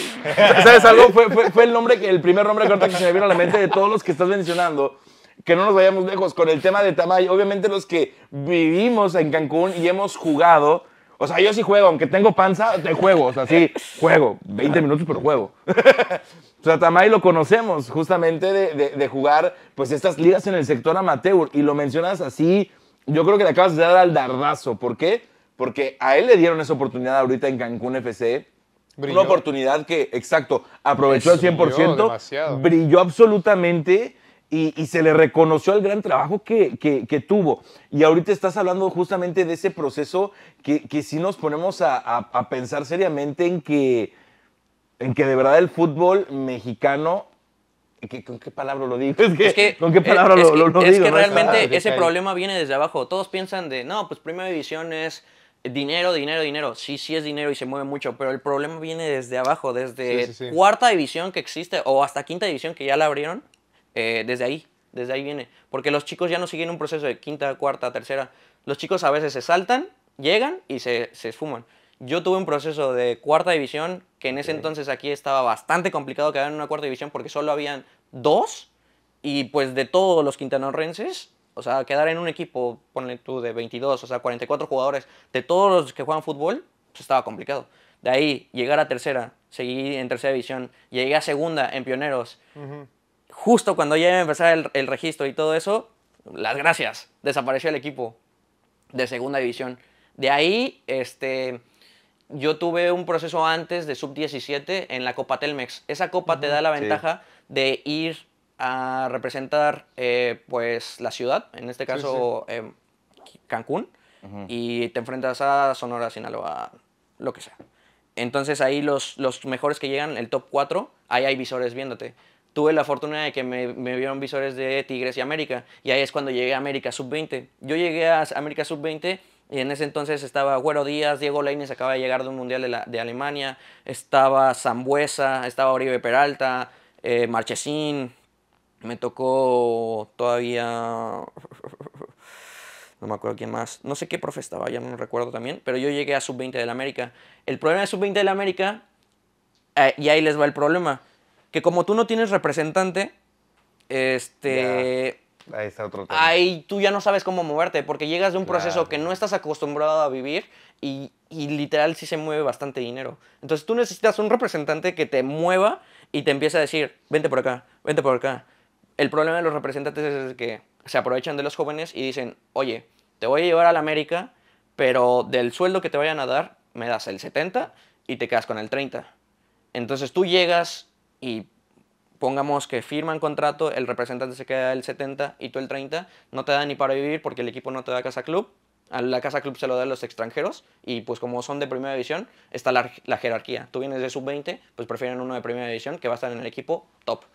¿Sabes algo? Fue, fue, fue el nombre, que, el primer nombre que se me vino a la mente de todos los que estás mencionando. Que no nos vayamos lejos con el tema de Tamay. Obviamente los que vivimos en Cancún y hemos jugado... O sea, yo sí juego, aunque tengo panza, te juego. O sea, sí, juego. veinte minutos, pero juego. O sea, Tamay lo conocemos justamente de, de, de jugar pues estas ligas en el sector amateur. Y lo mencionas así, yo creo que le acabas de dar al dardazo. ¿Por qué? Porque a él le dieron esa oportunidad ahorita en Cancún F C. Brilló. Una oportunidad que, exacto, aprovechó al cien por ciento. Brilló demasiado. Brilló absolutamente y, y se le reconoció el gran trabajo que, que, que tuvo. Y ahorita estás hablando justamente de ese proceso que, que sí nos ponemos a, a, a pensar seriamente en que, en que de verdad el fútbol mexicano... ¿Qué, ¿Con qué palabra lo digo? Es que, es que, ¿Con qué palabra es, lo, es lo, lo es digo? Es que realmente ¿no? ese problema viene desde abajo. Todos piensan de, no, pues primera división es... Dinero, dinero, dinero. Sí, sí es dinero y se mueve mucho, pero el problema viene desde abajo, desde sí, sí, sí. cuarta división que existe o hasta quinta división que ya la abrieron, eh, desde ahí, desde ahí viene. Porque los chicos ya no siguen un proceso de quinta, cuarta, tercera. Los chicos a veces se saltan, llegan y se, se esfuman. Yo tuve un proceso de cuarta división que en ese sí. entonces aquí estaba bastante complicado quedar en una cuarta división porque solo habían dos y pues de todos los quintanarrenses... O sea, quedar en un equipo, ponle tú, de veintidós, o sea, cuarenta y cuatro jugadores, de todos los que juegan fútbol, pues estaba complicado. De ahí, llegar a tercera, seguí en tercera división, llegué a segunda en Pioneros. Uh-huh. Justo cuando ya iba a empezar el, el registro y todo eso, las gracias, desapareció el equipo de segunda división. De ahí, este, yo tuve un proceso antes de sub diecisiete en la Copa Telmex. Esa copa uh-huh. te da la ventaja sí. de ir... a representar eh, pues la ciudad, en este caso sí, sí. Eh, Cancún, uh-huh. y te enfrentas a Sonora, Sinaloa, lo que sea. Entonces ahí los, los mejores que llegan, el top cuatro, ahí hay visores viéndote. Tuve la fortuna de que me, me vieron visores de Tigres y América, y ahí es cuando llegué a América sub veinte. Yo llegué a América sub veinte y en ese entonces estaba Güero Díaz, Diego Lainez acaba de llegar de un mundial de, la, de Alemania, estaba Sambuesa, estaba Oribe Peralta, eh, Marchesín... Me tocó todavía, no me acuerdo quién más, no sé qué profe estaba, ya no recuerdo también, pero yo llegué a sub veinte del América. El problema de sub veinte del América, eh, y ahí les va el problema, que como tú no tienes representante, este, ya, ahí está otro tema. Ahí tú ya no sabes cómo moverte, porque llegas de un claro. proceso que no estás acostumbrado a vivir y, y literal sí se mueve bastante dinero. Entonces tú necesitas un representante que te mueva y te empiece a decir, vente por acá, vente por acá. El problema de los representantes es que se aprovechan de los jóvenes y dicen, oye, te voy a llevar a la América, pero del sueldo que te vayan a dar, me das el setenta y te quedas con el treinta. Entonces tú llegas y pongamos que firman contrato, el representante se queda el setenta y tú el treinta, no te da ni para vivir porque el equipo no te da casa club, a la casa club se lo dan los extranjeros y pues como son de primera división, está la, la jerarquía. Tú vienes de sub veinte, pues prefieren uno de primera división que va a estar en el equipo top.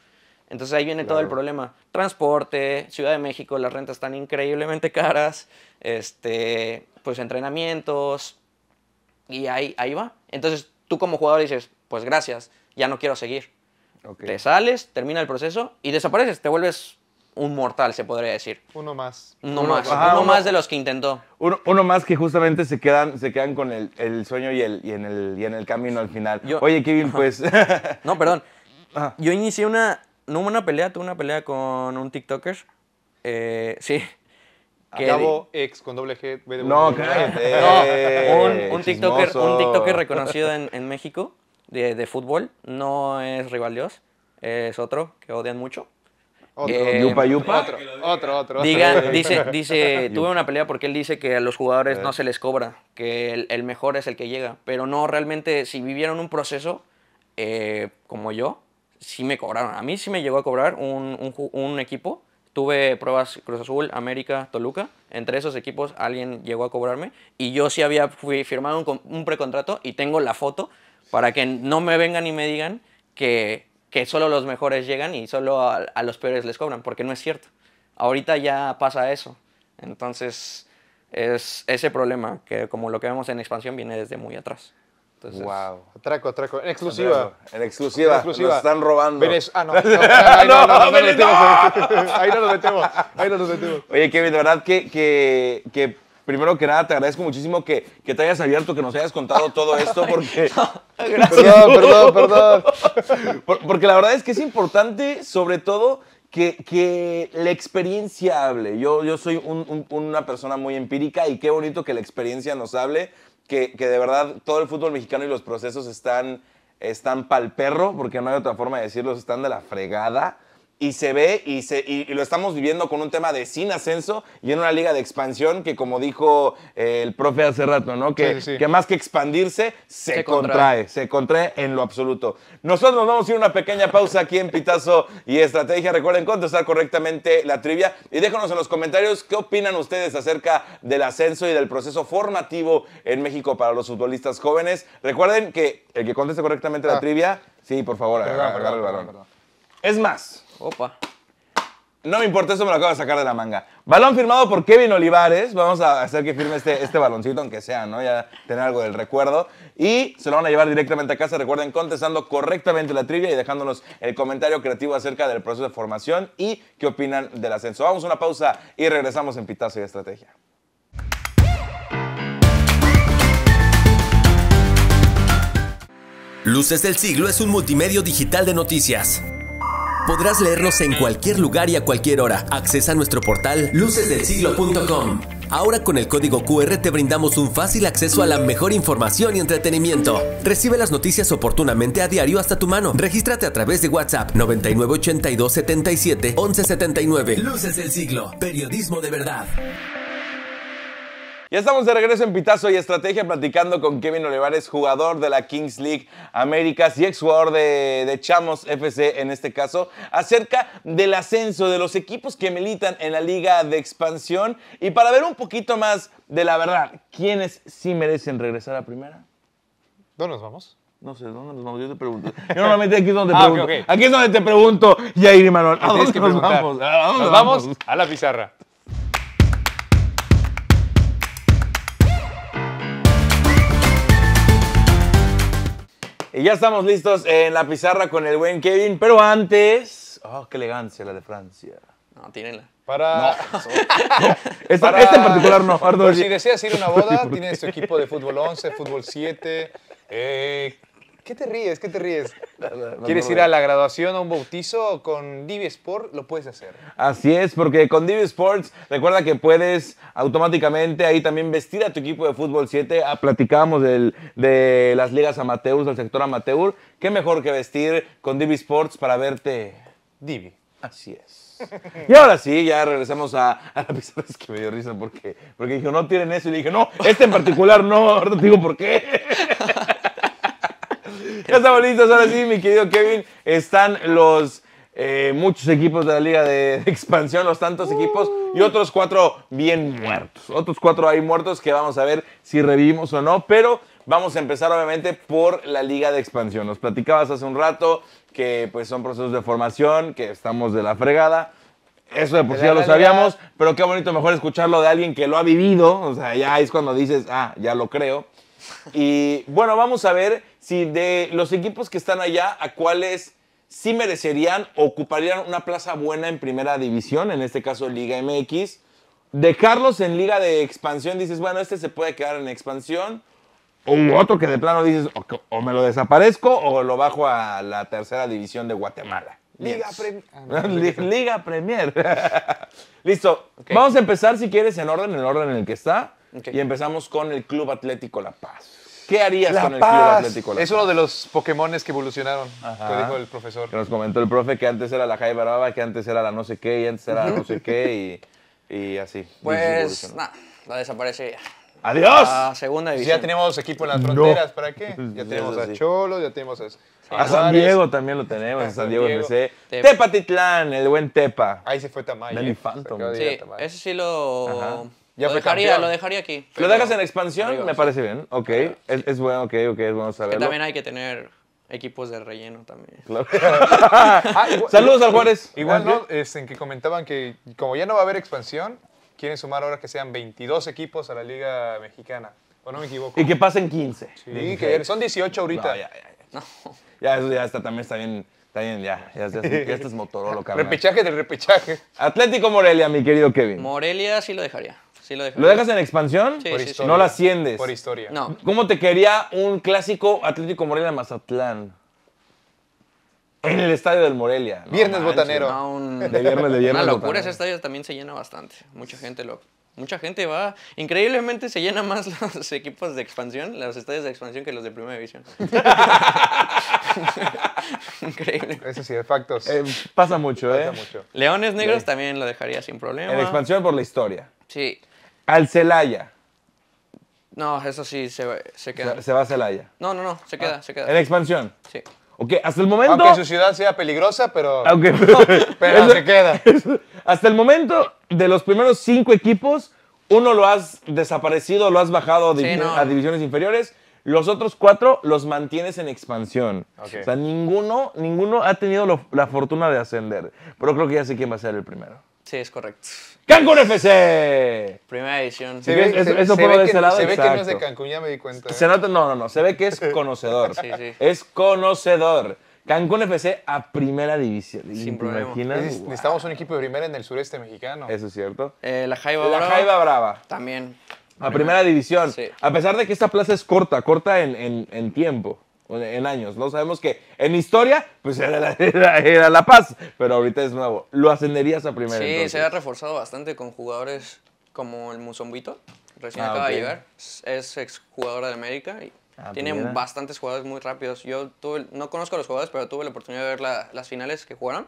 Entonces ahí viene, claro, todo el problema. Transporte, Ciudad de México, las rentas están increíblemente caras, este, pues entrenamientos, y ahí, ahí va. Entonces tú como jugador dices, pues gracias, ya no quiero seguir. Okay. Te sales, termina el proceso y desapareces, te vuelves un mortal, se podría decir. Uno más. Uno, uno más, ajá, uno, uno más de los que intentó. Uno, uno más que justamente se quedan, se quedan con el, el sueño y, el, y, en el, y en el camino al final. Yo, Oye, Kevin, ajá. pues... no, perdón. Ajá. Yo inicié una... No hubo una pelea, tuve una pelea con un TikToker. Eh, sí. Acabo que, ex con doble G. B de no, cállate. No, un, un, tiktoker, un TikToker reconocido en, en México de, de fútbol. No es Rival Dios, es otro que odian mucho. Otro, eh, yupa, yupa. Otro, otro, otro. Digan, dice, dice, tuve una pelea porque él dice que a los jugadores no se les cobra, que el, el mejor es el que llega. Pero no, realmente, si vivieron un proceso eh, como yo, sí me cobraron. A mí sí me llegó a cobrar un, un, un equipo. Tuve pruebas Cruz Azul, América, Toluca. Entre esos equipos alguien llegó a cobrarme. Y yo sí había fui firmado un, un precontrato y tengo la foto para que no me vengan y me digan que, que solo los mejores llegan y solo a, a los peores les cobran, porque no es cierto. Ahorita ya pasa eso. Entonces es ese problema que, como lo que vemos en expansión, viene desde muy atrás. Entonces, wow. Atraco, atraco. En exclusiva. En exclusiva. En exclusiva. Nos están robando. Venez... Ah, no. no, no, ahí no, no, no, no, no, no. Ahí no nos metemos. Ahí no nos metemos. Oye, Kevin, de verdad que, que, que primero que nada te agradezco muchísimo que, que te hayas abierto, que nos hayas contado todo esto, porque... no, perdón, perdón, perdón. Por, porque la verdad es que es importante, sobre todo, que, que la experiencia hable. Yo, yo soy un, un, una persona muy empírica y qué bonito que la experiencia nos hable. Que, que de verdad todo el fútbol mexicano y los procesos están, están pa'l perro, porque no hay otra forma de decirlo, están de la fregada. Y se ve y, se, y, y lo estamos viviendo con un tema de sin ascenso y en una liga de expansión que, como dijo eh, el profe hace rato, ¿no? Que, sí, sí. que más que expandirse, se, se contrae, contrae. Se contrae en lo absoluto. Nosotros vamos a ir a una pequeña pausa aquí en Pitazo y Estrategia. Recuerden contestar correctamente la trivia y déjanos en los comentarios qué opinan ustedes acerca del ascenso y del proceso formativo en México para los futbolistas jóvenes. Recuerden que el que conteste correctamente ah. la trivia, sí, por favor, agarra, agarra el balón. Es más... Opa. No me importa, eso me lo acabo de sacar de la manga. Balón firmado por Kevin Olivares. Vamos a hacer que firme este, este baloncito, aunque sea, ¿no? Ya tener algo del recuerdo. Y se lo van a llevar directamente a casa. Recuerden, contestando correctamente la trivia y dejándonos el comentario creativo acerca del proceso de formación y qué opinan del ascenso. Vamos a una pausa y regresamos en Pitazo y Estrategia. Luces del Siglo es un multimedio digital de noticias. Podrás leernos en cualquier lugar y a cualquier hora. Accesa nuestro portal luces del siglo punto com. Ahora con el código cu erre te brindamos un fácil acceso a la mejor información y entretenimiento. Recibe las noticias oportunamente a diario hasta tu mano. Regístrate a través de WhatsApp noventa y nueve ochenta y dos setenta y siete once setenta y nueve. Luces del Siglo, periodismo de verdad. Ya estamos de regreso en Pitazo y Estrategia platicando con Kevin Olivares, jugador de la Kings League Américas y exjugador de, de Chamos F C en este caso, acerca del ascenso de los equipos que militan en la Liga de Expansión y para ver un poquito más de la verdad, ¿quiénes sí merecen regresar a primera? ¿Dónde nos vamos? No sé, ¿dónde nos vamos? Yo te pregunto. Yo normalmente aquí es donde te ah, pregunto. Okay, okay. Aquí es donde te pregunto, Yair y Manuel. ¿A dónde que nos preguntar? vamos? ¿A dónde nos vamos? vamos? A la pizarra. Y ya estamos listos en la pizarra con el buen Kevin, pero antes... ¡Oh, qué elegancia la de Francia! No, tírenla. Para... No, esta, para... esta en particular no. Perdón. Pero si deseas ir a una boda, tienes tu equipo de fútbol once, fútbol siete... Eh... ¿Qué te ríes? ¿Qué te ríes? No, no, no, ¿Quieres no, no, ir a la graduación, a un bautizo? Con Divi Sport lo puedes hacer. Así es, porque con Divi Sports recuerda que puedes automáticamente ahí también vestir a tu equipo de fútbol siete. Platicábamos del, de las ligas amateurs, del sector amateur. ¿Qué mejor que vestir con Divi Sports para verte Divi? Así es. Y ahora sí, ya regresamos a, a la pizarra. Es que me dio risa porque, porque dijo, no tienen eso. Y le dije, no, este en particular no. Ahora te digo por qué. Ya estamos listos, ahora sí, mi querido Kevin. Están los eh, muchos equipos de la Liga de, de Expansión, los tantos uh. equipos, y otros cuatro bien muertos. Otros cuatro hay muertos que vamos a ver si revivimos o no, pero Vamos a empezar obviamente por la Liga de Expansión. Nos platicabas hace un rato que pues son procesos de formación, que estamos de la fregada. Eso de por sí ya lo sabíamos, pero qué bonito mejor escucharlo de alguien que lo ha vivido. O sea, ya es cuando dices, ah, ya lo creo. Y bueno, vamos a ver si de los equipos que están allá, a cuáles sí merecerían o ocuparían una plaza buena en Primera División, en este caso Liga M X. Dejarlos en Liga de Expansión, dices, bueno, este se puede quedar en Expansión. O otro que de plano dices, o, o me lo desaparezco o lo bajo a la Tercera División de Guatemala. Liga, Prem ah, no, Liga, Liga Premier. Listo. Okay. Vamos a empezar, si quieres, en orden, en el orden en el que está. Okay. Y empezamos con el Club Atlético La Paz. ¿Qué harías La con Paz. el Club Atlético La Paz? Es uno de los Pokémones que evolucionaron, Ajá. que dijo el profesor. Que nos comentó el profe que antes era la Jaiba Brava, que antes era la no sé qué, y antes era la no sé qué, y, y así. Pues, nada, la desaparece ya. ¡Adiós! La segunda división. Ya tenemos equipo en las fronteras, no. ¿para qué? Ya tenemos a Cholos, ya tenemos a... A San Diego también lo tenemos, a San Diego F C. Tepatitlán, el buen Tepa. Ahí se fue Tamay. Nelly Phantom. Sí, ese sí lo... Ya lo, dejaría, lo dejaría aquí. ¿Lo dejas en Expansión? Amigos, me parece bien. Ok, claro, es, sí. es bueno, ok, ok, es bueno saberlo. Que también hay que tener equipos de relleno también. Claro. ah, igual, Saludos al Juárez. Igual, ¿no? Es en que comentaban que como ya no va a haber Expansión, quieren sumar ahora que sean veintidós equipos a la Liga Mexicana. ¿O no me equivoco? Y que pasen quince. Sí, sí. Que son dieciocho ahorita. No, ya, ya, ya. No. ya, eso ya está, también está bien. Está bien, ya. Ya, ya, ya, ya este es Motorolo, cabrón. Repechaje del repechaje. Atlético Morelia, mi querido Kevin. Morelia sí lo dejaría. Sí lo, ¿Lo dejas en Expansión? Sí, por historia. ¿No la asciendes? Por historia. No. ¿Cómo te quedaría un clásico Atlético Morelia-Mazatlán? En el estadio del Morelia. No, viernes manche, botanero. No, un... De viernes, de viernes. Una locura, ese estadio también se llena bastante. Mucha gente lo... Mucha gente va... Increíblemente se llenan más los equipos de Expansión, los estadios de Expansión, que los de Primera División. Increíble. Eso sí, de factos. Eh, pasa mucho, pasa ¿eh? Mucho. Leones Negros sí. también lo dejaría sin problema. En Expansión por la historia. Sí. Al Celaya. No, eso sí, se, se queda. O sea, se va a Celaya. No, no, no, se queda, ah. se queda. En Expansión. Sí. Ok, hasta el momento... Aunque su ciudad sea peligrosa, pero... Okay. No, pero eso, se queda. Eso. Hasta el momento, de los primeros cinco equipos, uno lo has desaparecido, lo has bajado sí, divi no. a divisiones inferiores. Los otros cuatro los mantienes en Expansión. Okay. O sea, ninguno, ninguno ha tenido lo, la fortuna de ascender. Pero creo que ya sé quién va a ser el primero. Sí, es correcto. ¡Cancún F C! Primera edición. Se ve, se, Eso se ve, que, lado, se ve que no es de Cancún, ya me di cuenta. ¿eh? Se nota, no, no, no. Se ve que es conocedor. sí, sí. Es conocedor. Cancún F C a Primera División. Sin problema. Imaginas? Necesitamos un equipo de primera en el sureste mexicano. Eso es cierto. Eh, la Jaiba Brava. La Jaiba Brava. También. A Primera, primera División. Sí. A pesar de que esta plaza es corta, corta en, en, en tiempo. En años, ¿no? Sabemos que en historia, pues era la, era, era la Paz, pero ahorita es nuevo. ¿Lo ascenderías a primera? Sí, entonces se ha reforzado bastante con jugadores como el Musombito, recién ah, acaba okay. de llegar. Es exjugador de América y ah, tiene mira. bastantes jugadores muy rápidos. Yo tuve, no conozco a los jugadores, pero tuve la oportunidad de ver la, las finales que jugaron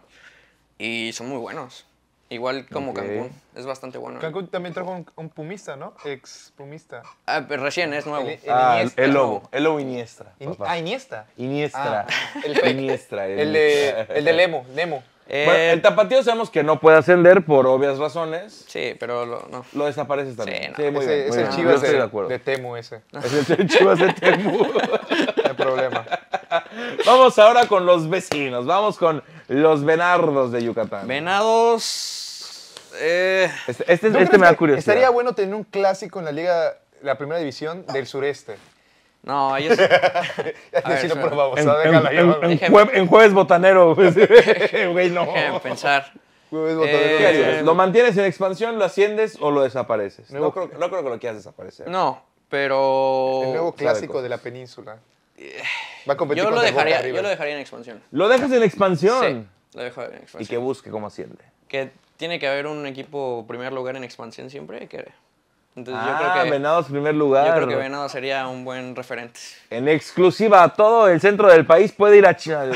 y son muy buenos. Igual como okay. Cancún, es bastante bueno. Cancún también trajo un, un pumista, ¿no? Ex pumista. Ah, pero recién, es nuevo. El, el, ah, Iniesta, el Lobo, el Lobo Iniesta. In, ah, Iniesta. Iniesta. Ah, el Iniesta. El, el, de, el de Lemo, Lemo. Eh, bueno, el Tapatío sabemos que no puede ascender por obvias razones. Sí, pero lo, no. Lo desapareces también. Sí, no. sí muy ese, bien, muy es el Chivas de, de, de Temu ese. Es el Chivas de Temu. No hay problema. Vamos ahora con los vecinos. Vamos con los Venados de Yucatán. Venados... Eh, este este, ¿no este me da curiosidad? Estaría bueno tener un clásico en la Liga, la Primera División del sureste. No, ellos... Así lo probamos. En, en, en, en, jue, en Jueves Botanero. Güey, no. Déjame pensar. Jueves Botanero. Eh, ¿Lo mantienes en Expansión, lo asciendes o lo desapareces? Nuevo, no, creo, no creo que lo quieras desaparecer. No, pero... El nuevo clásico de la península. Va a competir yo lo dejaría, Boca, yo lo dejaría en Expansión. ¿Lo dejas en Expansión? Sí, lo dejo en Expansión. Y que busque cómo asciende. Que... Tiene que haber un equipo primer lugar en Expansión siempre. Que... Entonces, ah, yo creo que Venados primer lugar. Yo creo que Venados sería un buen referente. En exclusiva a todo el centro del país puede ir a China.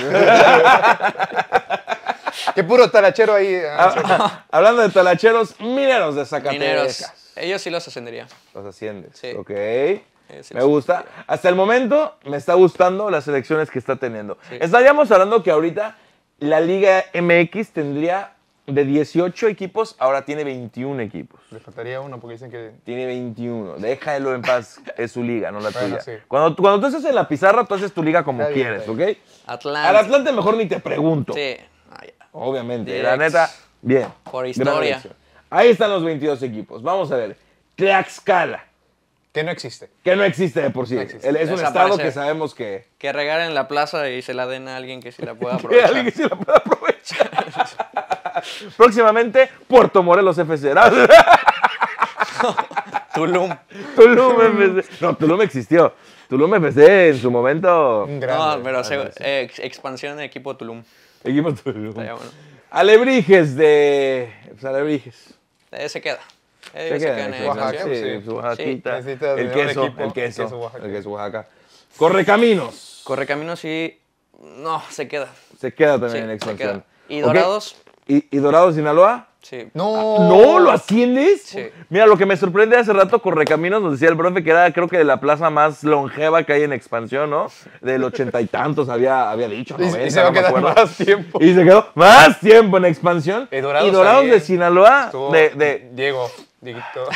Qué puro talachero ahí. Hablando de talacheros, Mineros de Zacatecas. Mineros. Ellos sí los ascendería. Los asciendes. Sí. Ok. Sí, me gusta. Ascendería. Hasta el momento me está gustando las selecciones que está teniendo. Sí. Estaríamos hablando que ahorita la Liga M X tendría... de dieciocho equipos, ahora tiene veintiún equipos. Le faltaría uno porque dicen que... Tiene veintiuno. Déjalo en paz. Es su liga, no la bueno, tuya. Sí. Cuando, cuando tú haces en la pizarra, tú haces tu liga como está quieres, bien, ¿ok? Atlante. Al Atlante mejor ni te pregunto. Sí. Ah, yeah. Obviamente. Direct. La neta, bien. Por historia. Ahí están los veintidós equipos. Vamos a ver. Tlaxcala. Que no existe. Que no existe de por sí. No existe. Es un estado que sabemos que... Que regalen la plaza y se la den a alguien que se la pueda aprovechar. Que alguien que se la pueda aprovechar. Próximamente, Puerto Morelos F C. Tulum. Tulum F C. No, Tulum existió. Tulum F C en su momento... Grande. No, pero se, eh, expansión de equipo Tulum. Equipo Tulum. Está ya bueno. Alebrijes de... Pues Alebrijes. Eh, se queda. Se queda, en Oaxaca, sí, sí. Su Oaxaquita, sí. El queso, equipo, el queso, el queso Oaxaca. El queso Oaxaca. Correcaminos. Correcaminos y... No, se queda. Se queda también sí, en expansión. ¿Y Dorados? Okay. ¿Y, ¿Y Dorados Sinaloa? Sí. No. ¿No lo asciendes? Sí. Mira, lo que me sorprende hace rato, Correcaminos nos decía el profe que era, creo que, la plaza más longeva que hay en expansión, ¿no? Del ochenta y tantos había, había dicho, noventa, y se va a quedar más tiempo. Y se quedó más tiempo en expansión. Y Dorados, y Dorados de Sinaloa. De, de Diego. Dieguito.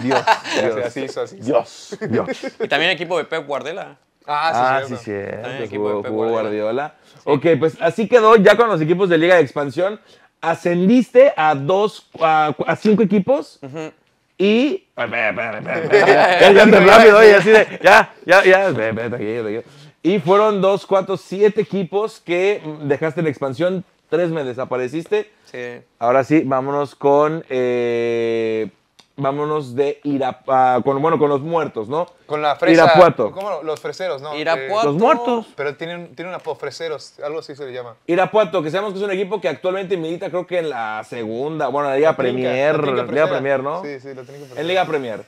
Dios, Dios. Así hizo, así hizo. Dios, Dios. Y también equipo de Pep Guardiola. Ah, sí, ah, sí, sí. Equipo de Pep Guardiola. Guardiola. Sí. Ok, pues así quedó ya con los equipos de Liga de Expansión. Ascendiste a dos, a, a cinco equipos. Uh-huh. Y... Ya, ya te rápido, y así de... Ya, ya, ya. Y fueron dos, cuatro, siete equipos que dejaste en expansión. Tres me desapareciste. Sí. Ahora sí, vámonos con... Eh, vámonos de Irapuato. Con, bueno, con los muertos, ¿no? Con la fresa. Irapuato. ¿Cómo? Los freseros, ¿no? Irapuato. Eh, los muertos. Pero tienen, tienen un apodo, freseros. Algo así se le llama. Irapuato, que sabemos que es un equipo que actualmente milita, creo que en la segunda. Bueno, en la Liga la Premier. La Liga, Liga Premier, ¿no? Sí, sí, la tengo que En Liga Premier.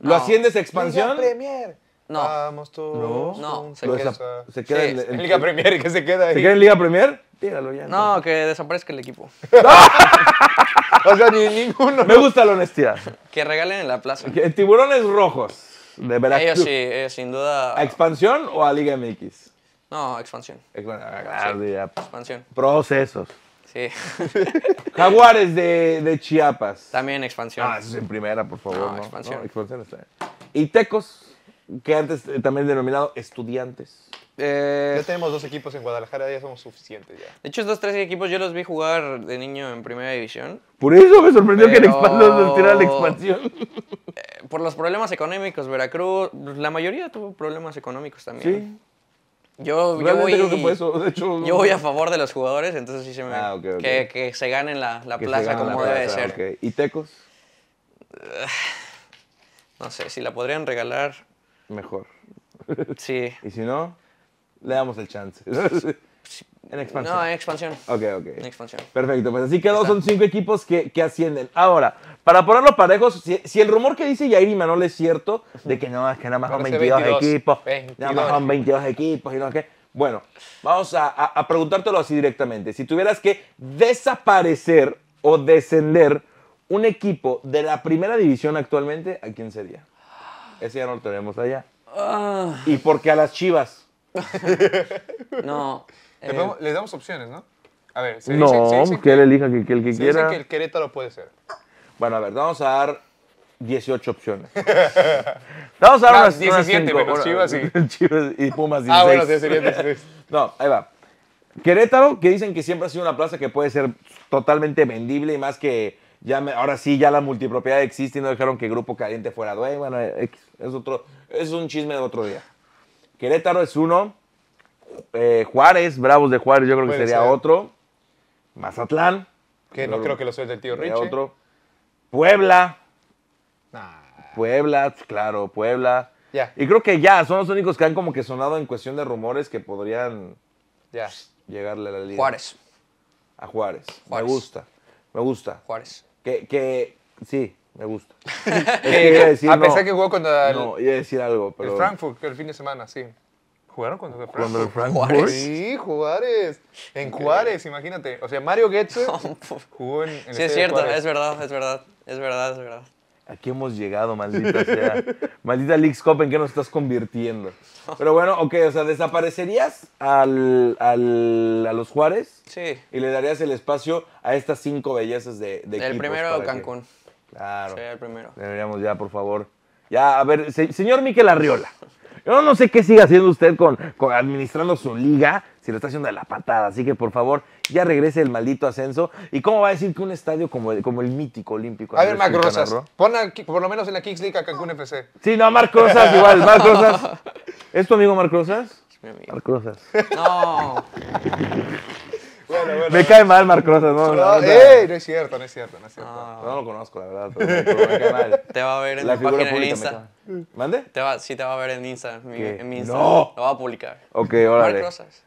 No. ¿Lo asciendes a expansión? Liga Premier. No. Vamos todos. No, no. Se queda, se queda sí, en, en, en Liga Premier. ¿Qué se queda ahí? ¿Se queda en Liga Premier? Tíralo ya. No, entonces. Que desaparezca el equipo. O sea, ni ninguno. Me gusta la honestidad. Que regalen en la plaza. Que, tiburones Rojos. De Veracruz. Ellos sí, ellos sin duda. ¿A expansión o a Liga M X? No, expansión. Expansión. Sí, expansión. Procesos. Sí. Jaguares de, de Chiapas. También expansión. Ah, eso es en primera, por favor. No, no. Expansión. No, expansión está bien. Y Tecos, que antes eh, también denominado Estudiantes. Eh, ya tenemos dos equipos en Guadalajara, ya somos suficientes ya. De hecho, estos tres equipos yo los vi jugar de niño en Primera División. Por eso me sorprendió pero... que nos tirara la expansión. Eh, por los problemas económicos, Veracruz, la mayoría tuvo problemas económicos también. Sí. Yo, yo, voy, eso, de hecho, no. yo voy a favor de los jugadores, entonces sí se me... Ah, okay, okay. Que, que se ganen la, la plaza ganen como la debe plaza, ser. Okay. ¿Y Tecos? No sé, si la podrían regalar... Mejor. Sí. ¿Y si no? Le damos el chance. En expansión. No, en expansión. Ok, ok. En expansión. Perfecto, pues así quedó. Son cinco equipos que, que ascienden. Ahora, para ponerlos parejos, si, si el rumor que dice Yair y Manolo es cierto, de que no, es que nada más son veintidós equipos, nada más son veintidós equipos y no qué. Bueno, vamos a, a, a preguntártelo así directamente. Si tuvieras que desaparecer o descender un equipo de la primera división actualmente, ¿a quién sería? Ese ya no lo tenemos allá. Ah. ¿Y por qué a las Chivas? No. Eh. Podemos, les damos opciones, ¿no? A ver, se dice, no, se dice que él elija que, que el que se quiera. Dice que el Querétaro puede ser. Bueno, a ver, vamos a dar dieciocho opciones. Vamos a dar unas diecisiete, unas bueno, Chivas, y... Chivas y Pumas dieciséis. Ah, bueno, sí, sería dieciséis. No, ahí va. Querétaro, que dicen que siempre ha sido una plaza que puede ser totalmente vendible y más que... Ya me, ahora sí, ya la multipropiedad existe y no dejaron que Grupo Caliente fuera dueño. Bueno, es, otro, es un chisme de otro día. Querétaro es uno. Eh, Juárez, Bravos de Juárez, yo creo que sería ser. otro. Mazatlán. Que no creo que lo suelte el tío Richie. Otro. Puebla. Nah. Puebla, claro, Puebla. Yeah. Y creo que ya, son los únicos que han como que sonado en cuestión de rumores que podrían yeah. llegarle a la liga. Juárez. A Juárez. Juárez. Me gusta, me gusta. Juárez. Que, que, sí, me gusta. Decir, a pesar no, que jugó contra el... No, iba a decir algo, pero... El Frankfurt, el fin de semana, sí. ¿Jugaron contra el Frankfurt? Frankfurt? ¿Juárez? Sí, Juárez. En Juárez, imagínate. O sea, Mario Götze jugó en... en sí, es cierto, es verdad, es verdad, es verdad, es verdad. Aquí hemos llegado, maldita sea. Maldita Leagues Cup, ¿en qué nos estás convirtiendo? Pero bueno, ok, o sea, ¿desaparecerías al, al, a los Juárez? Sí. Y le darías el espacio a estas cinco bellezas de, de el equipos. Primero de Cancún. Que... Claro. Sí, el primero. Deberíamos ya, por favor. Ya, a ver, se, señor Mikel Arriola. Yo no sé qué sigue haciendo usted con, con administrando su liga, si lo está haciendo de la patada. Así que, por favor, ya regrese el maldito ascenso. ¿Y cómo va a decir que un estadio como el, como el mítico olímpico? A ver, Marco Rosas, pon a, por lo menos en la Kings League a Cancún F C. Sí, no, Marco Rosas igual, Marco Rosas. ¿Es tu amigo Marco Rosas? Es mi amigo. Marco Rosas. No. Bueno, bueno, me cae mal Marco Rosas, ¿no? No, no, no, ey, no es cierto, no es cierto, no es cierto. No, no lo conozco, la verdad, pero, pero me cae mal. Te va a ver en la página en Insta. ¿Mande? Te va, sí, te va a ver en Insta, mi, en mi Insta. ¡No! Lo va a publicar. Ok, órale. Marco Rosas.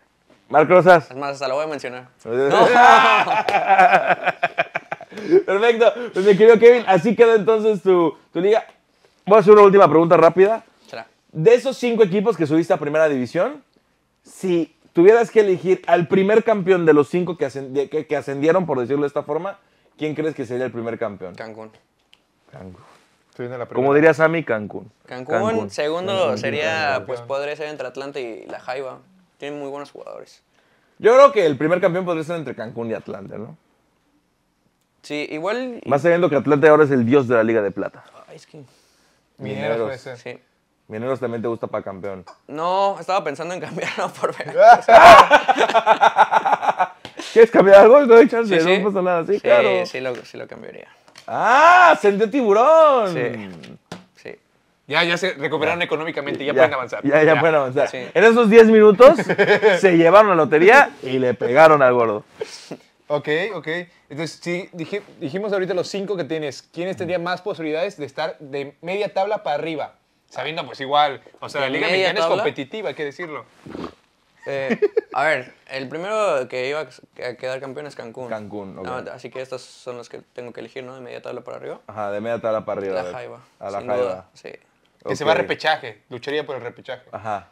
Marco Rosas. Es más, hasta lo voy a mencionar. ¡No! Perfecto. Pues mi querido Kevin, así queda entonces tu, tu liga. Voy a hacer una última pregunta rápida. Será. De esos cinco equipos que subiste a Primera División, sí. Tuvieras que elegir al primer campeón de los cinco que, ascendi que, que ascendieron, por decirlo de esta forma, ¿quién crees que sería el primer campeón? Cancún. Cancún. Como diría Sammy, Cancún. Cancún, Cancún. Segundo Cancún. Sería, Cancún. Pues podría ser entre Atlante y La Jaiba. Tienen muy buenos jugadores. Yo creo que el primer campeón podría ser entre Cancún y Atlante, ¿no? Sí, igual... Más sabiendo que Atlante ahora es el dios de la Liga de Plata. Ay, es que... Mineros. Mineros puede ser. Sí. Mineros también te gusta para campeón. No, estaba pensando en cambiarlo por Venados. ¿Quieres cambiar algo? No hay chance, sí, sí. No pasa nada. Sí, sí, claro. Sí, lo, sí lo cambiaría. ¡Ah! ¡Sentió tiburón! Sí, sí. Ya, ya se recuperaron ya. Económicamente, ya, ya pueden avanzar. Ya, ya, ya. pueden avanzar. Sí. En esos diez minutos se llevaron la lotería y le pegaron al gordo. Ok, ok. Entonces, sí, dij, dijimos ahorita los cinco que tienes. ¿Quiénes tendrían más posibilidades de estar de media tabla para arriba? Sabiendo, pues igual, o sea, la Liga Mexicana es competitiva, hay que decirlo. Eh, a ver, el primero que iba a quedar campeón es Cancún. Cancún, ok. No, así que estos son los que tengo que elegir, ¿no? De media tabla para arriba. Ajá, de media tabla para arriba. La Jaiba. A la Jaiba. Duda, sí. Okay. Que se va a repechaje, lucharía por el repechaje. Ajá.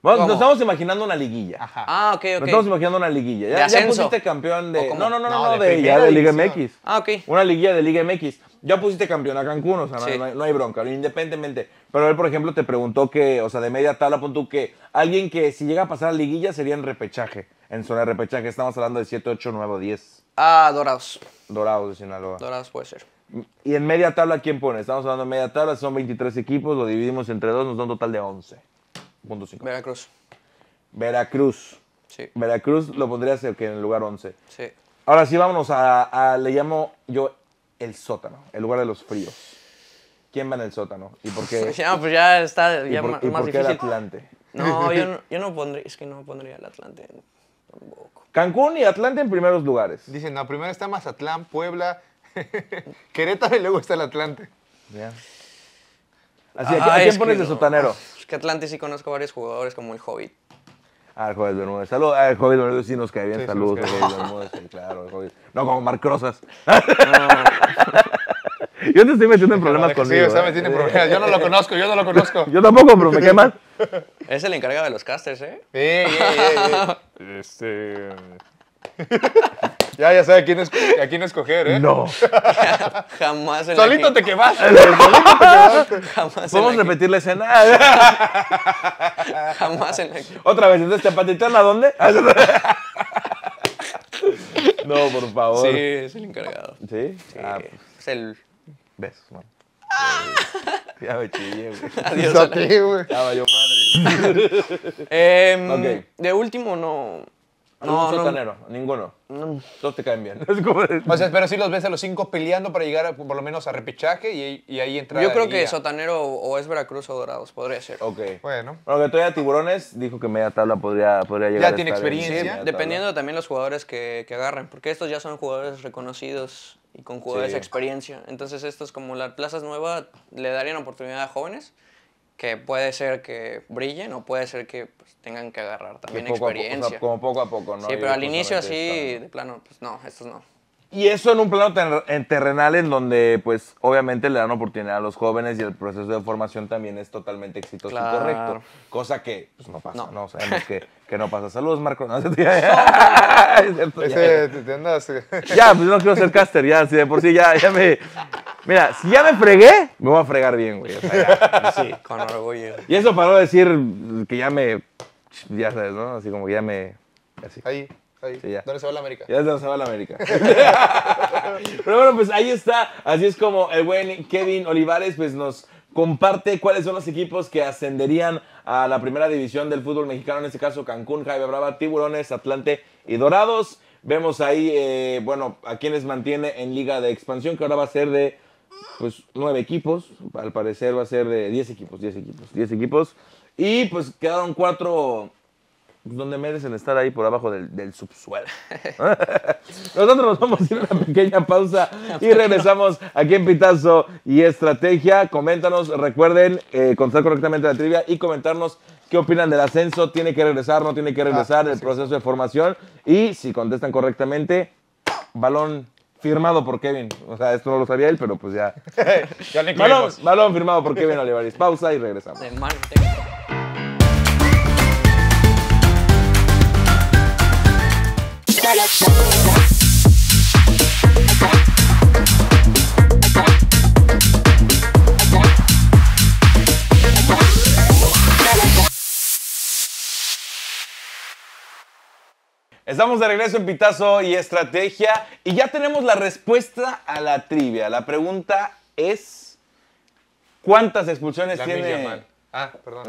Bueno, nos estamos imaginando una liguilla. Ajá. Ah, ok, ok. Nos estamos imaginando una liguilla. Ya, ya pusiste campeón de... No, no, no, no, no, de, de, ya, de Liga M X. Ah, ok. Una liguilla de Liga M X. Ya pusiste campeón a Cancún, o sea, sí. no, hay, no hay bronca, independientemente. Pero él, por ejemplo, te preguntó que, o sea, de media tabla, pon tú que alguien que si llega a pasar a liguilla sería en repechaje. En zona de repechaje, estamos hablando de siete, ocho, nueve, diez. Ah, Dorados. Dorados de Sinaloa. Dorados puede ser. Y en media tabla, ¿quién pone? Estamos hablando de media tabla, son veintitrés equipos, lo dividimos entre dos, nos da un total de once punto cinco. Veracruz. Veracruz. Sí. Veracruz lo pondrías en el lugar once. Sí. Ahora sí, vámonos a, a le llamo yo el sótano, el lugar de los fríos. ¿Quién va en el sótano? ¿Y por qué? Ya, pues ya está ya ¿Y por, más, ¿y por qué difícil? El Atlante. No, yo no, yo no pondría, es que no pondría el Atlante tampoco. Cancún y Atlante en primeros lugares. Dicen, no, primero está Mazatlán, Puebla, Querétaro y luego está el Atlante. Ya. Así, ah, ¿a quién pones que de no. sotanero? Es que Atlante sí conozco varios jugadores como el Hobbit. Ah, el Hobbit Bermúdez. Saludos, el Hobbit Bermúdez sí nos cae bien. Sí, saludos, sí, Hobbit Bermúdez, sí, claro, el Hobbit. No, como Marco Rosas. No. Yo te estoy metiendo en problemas no, conmigo. Sí, usted eh. me tiene problemas. Yo no lo conozco, yo no lo conozco. Yo tampoco, pero me quedé mal. Es el encargado de los casters, ¿eh? Sí, sí, sí. Este... Ya, ya sabe a quién, es, a quién escoger, ¿eh? No. Jamás en Solito te quemaste. Jamás ¿Podemos en la repetir que... la escena? Jamás en la que... Otra vez, entonces, ¿te patitan a dónde? No, por favor. Sí, es el encargado. ¿Sí? Sí. Ah, pues. Es el... Besos, man. Ya me chillé, güey. Adiós. A ti, güey. Ya valió madre. eh, okay. De último, no... No, no, sotanero, no. Ninguno. No. Todos te caen bien. O sea, pero sí los ves a los cinco peleando para llegar a, por lo menos a repechaje y, y ahí entrar. Yo creo que guía. Sotanero o es Veracruz o Dorados, podría ser. Ok. Bueno. Bueno, que todavía Tiburones dijo que media tabla podría, podría llegar. Ya a tiene estar experiencia. Sí, dependiendo también los jugadores que, que agarren, porque estos ya son jugadores reconocidos y con jugadores sí. de experiencia. Entonces estos como las plazas nuevas le darían oportunidad a jóvenes. Que puede ser que brillen o puede ser que pues, tengan que agarrar también que experiencia. Poco, o sea, como poco a poco, ¿no? Sí, pero al inicio así, esta, ¿no? de plano, pues no, estos no. Y eso en un plano ter en terrenal en donde, pues, obviamente le dan oportunidad a los jóvenes y el proceso de formación también es totalmente exitoso claro. y correcto. Cosa que, pues, no pasa, no, no sabemos que, que no pasa. Saludos, Marco. No, ese te andas. Ya, pues, no quiero ser caster, ya, si de por sí ya, ya me... Mira, si ya me fregué, me voy a fregar bien, güey. O sea, sí, con orgullo. Y eso para no decir que ya me... Ya sabes, ¿no? Así como que ya me... Así. Ahí. Ahí. Sí, ¿dónde se va la América? Ya se va la América. Pero bueno, pues ahí está. Así es como el buen Kevin Olivares pues nos comparte cuáles son los equipos que ascenderían a la primera división del fútbol mexicano. En este caso, Cancún, Jaibe Brava, Tiburones, Atlante y Dorados. Vemos ahí, eh, bueno, a quienes mantiene en Liga de Expansión, que ahora va a ser de pues nueve equipos. Al parecer va a ser de diez equipos, diez equipos, diez equipos. Y pues quedaron cuatro... donde merecen estar ahí por abajo del, del subsuelo. Nosotros nos vamos a ir a una pequeña pausa y regresamos aquí en Pitazo y Estrategia. Coméntanos, recuerden eh, contestar correctamente la trivia y comentarnos qué opinan del ascenso. ¿Tiene que regresar? ¿No tiene que regresar? Ah, el sí. proceso de formación. Y si contestan correctamente, balón firmado por Kevin. O sea, esto no lo sabía él, pero pues ya. ya le balón, balón firmado por Kevin Olivares. Pausa y regresamos. Estamos de regreso en Pitazo y Estrategia y ya tenemos la respuesta a la trivia. La pregunta es ¿cuántas expulsiones la tiene? Ah, perdón.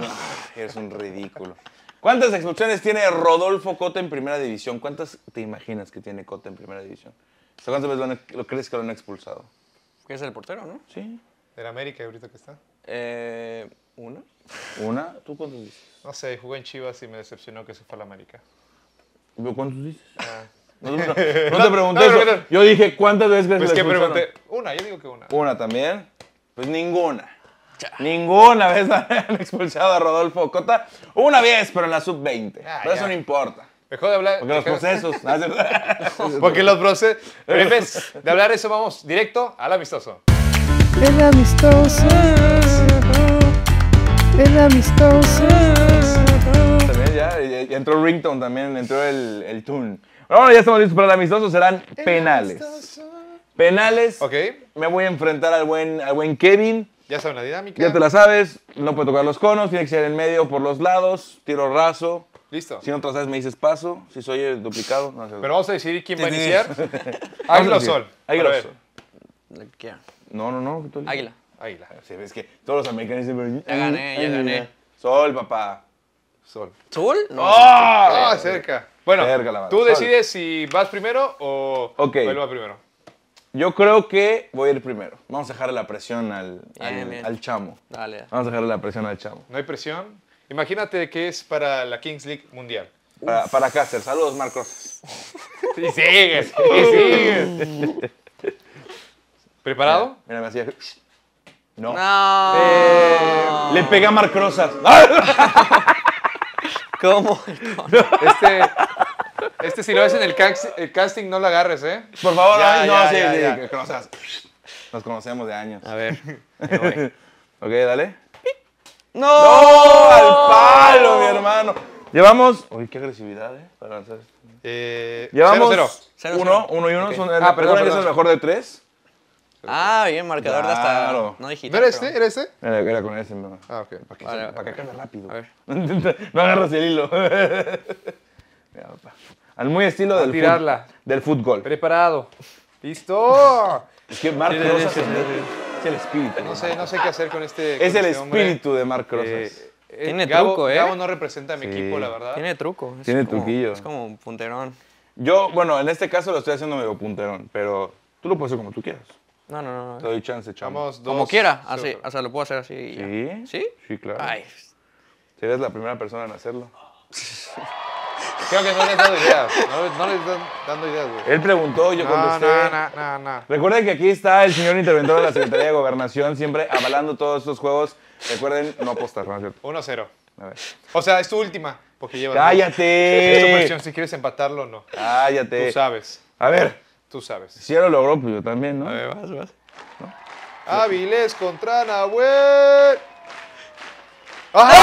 Eres un ridículo. ¿Cuántas expulsiones tiene Rodolfo Cota en Primera División? ¿Cuántas te imaginas que tiene Cota en Primera División? O sea, ¿cuántas veces lo, lo crees que lo han expulsado? Que es el portero, ¿no? Sí. ¿Del América ahorita que está? Eh, ¿Una? ¿Una? ¿Tú cuántos dices? No sé, jugué en Chivas y me decepcionó que se fue al América. ¿Cuántos dices? Ah. No, no, no, no te no, pregunté no, no, eso. No. Yo dije, ¿cuántas veces crees pues que lo expulsaron? Pues que pregunté. Una, yo digo que una. ¿Una también? Pues ninguna. Ninguna vez han expulsado a Rodolfo Cota. Una vez, pero en la sub veinte. Ah, pero ya. Eso no importa. Dejó de hablar. Porque dejó... los procesos. Porque los procesos. Pero en vez de hablar eso, vamos directo al amistoso. El amistoso. El amistoso. También ya, ya entró el ringtone, también entró el, el tune. Pero bueno, ya estamos listos para el amistoso. Serán el penales. Amistoso. Penales. Ok. Me voy a enfrentar al buen, al buen Kevin. Ya saben la dinámica. Ya te la sabes. No puede tocar los conos. Tiene que ser en medio, por los lados. Tiro raso. Listo. Si no trazas, me dices paso. Si soy el duplicado. No sé. Pero vamos a decidir quién va a iniciar. Águila o Sol. Águila o Sol. ¿Qué? No, no, no. Águila. Águila. Sí, es que todos los americanos siempre... Ya gané, ya gané. Sol, papá. Sol. ¿Sol? No. ¡Ah! Cerca. Bueno, tú decides si vas primero o... Ok. Vuelvo primero. Yo creo que voy a ir primero. Vamos a dejarle la presión al, bien, al, bien. al Chamo. Dale. Vamos a dejarle la presión al Chamo. No hay presión. Imagínate que es para la Kings League Mundial. Para, para Cáceres. Saludos, Marcos. Y sigues. Y sigues. ¿Preparado? Mira, mira, me hacía... No. no. Eh, le pegué a Marcrosas. ¿Cómo? No. Este... Este, si lo ves en el, cast el casting, no lo agarres, ¿eh? Por favor, ya, no, ya, sí, ya, sí, ya. Que conozcas. Nos conocemos de años. A ver. Ok, dale. ¡No! ¡No! ¡Al palo, mi hermano! Llevamos... Uy, qué agresividad, ¿eh? Para lanzar esto. Eh, Llevamos cero, cero. Uno, uno y uno. Okay. Son, ah, perdón, es el mejor de tres. Ah, bien, marcador de hasta... Claro. No digital. ¿No era este? ¿Era este? Era, era con ese, no. Ah, ok. Para que, vale, para vale, que acabe rápido. A ver. No agarras el hilo. Mira, papá. Al muy estilo del, tirarla. Fut, del fútbol. Preparado. ¡Listo! Es que Marc Rosas es, es el espíritu. No sé, no sé qué hacer con este... Es con el este espíritu hombre. De Marc Rosas. Eh, eh, Tiene Gabo, truco, ¿eh? Gabo no representa a mi sí. equipo, la verdad. Tiene truco. Es Tiene como, truquillo. Es como un punterón. Yo, bueno, en este caso lo estoy haciendo medio punterón, pero tú lo puedes hacer como tú quieras. No, no, no. no. Te doy chance, chavos. Como quiera. Así, o sea, lo puedo hacer así. ¿Sí? ¿Sí? Sí, claro. Ay. Serías la primera persona en hacerlo. Creo que no les dando ideas. No, no les dan dando ideas, güey. Él preguntó, yo no, contesté. No, no, no, no. Recuerden que aquí está el señor interventor de la Secretaría de Gobernación, siempre avalando todos estos juegos. Recuerden no apostar, ¿no es cierto? uno a cero. A ver. O sea, es tu última. Porque lleva. ¡Cállate! Es tu presión, si quieres empatarlo o no. ¡Cállate! Tú sabes. A ver. Tú sabes. Si ya lo logró, pues yo también, ¿no? A ver, vas, vas. ¿No? Avilés contra Nahuel. ¡Ajá!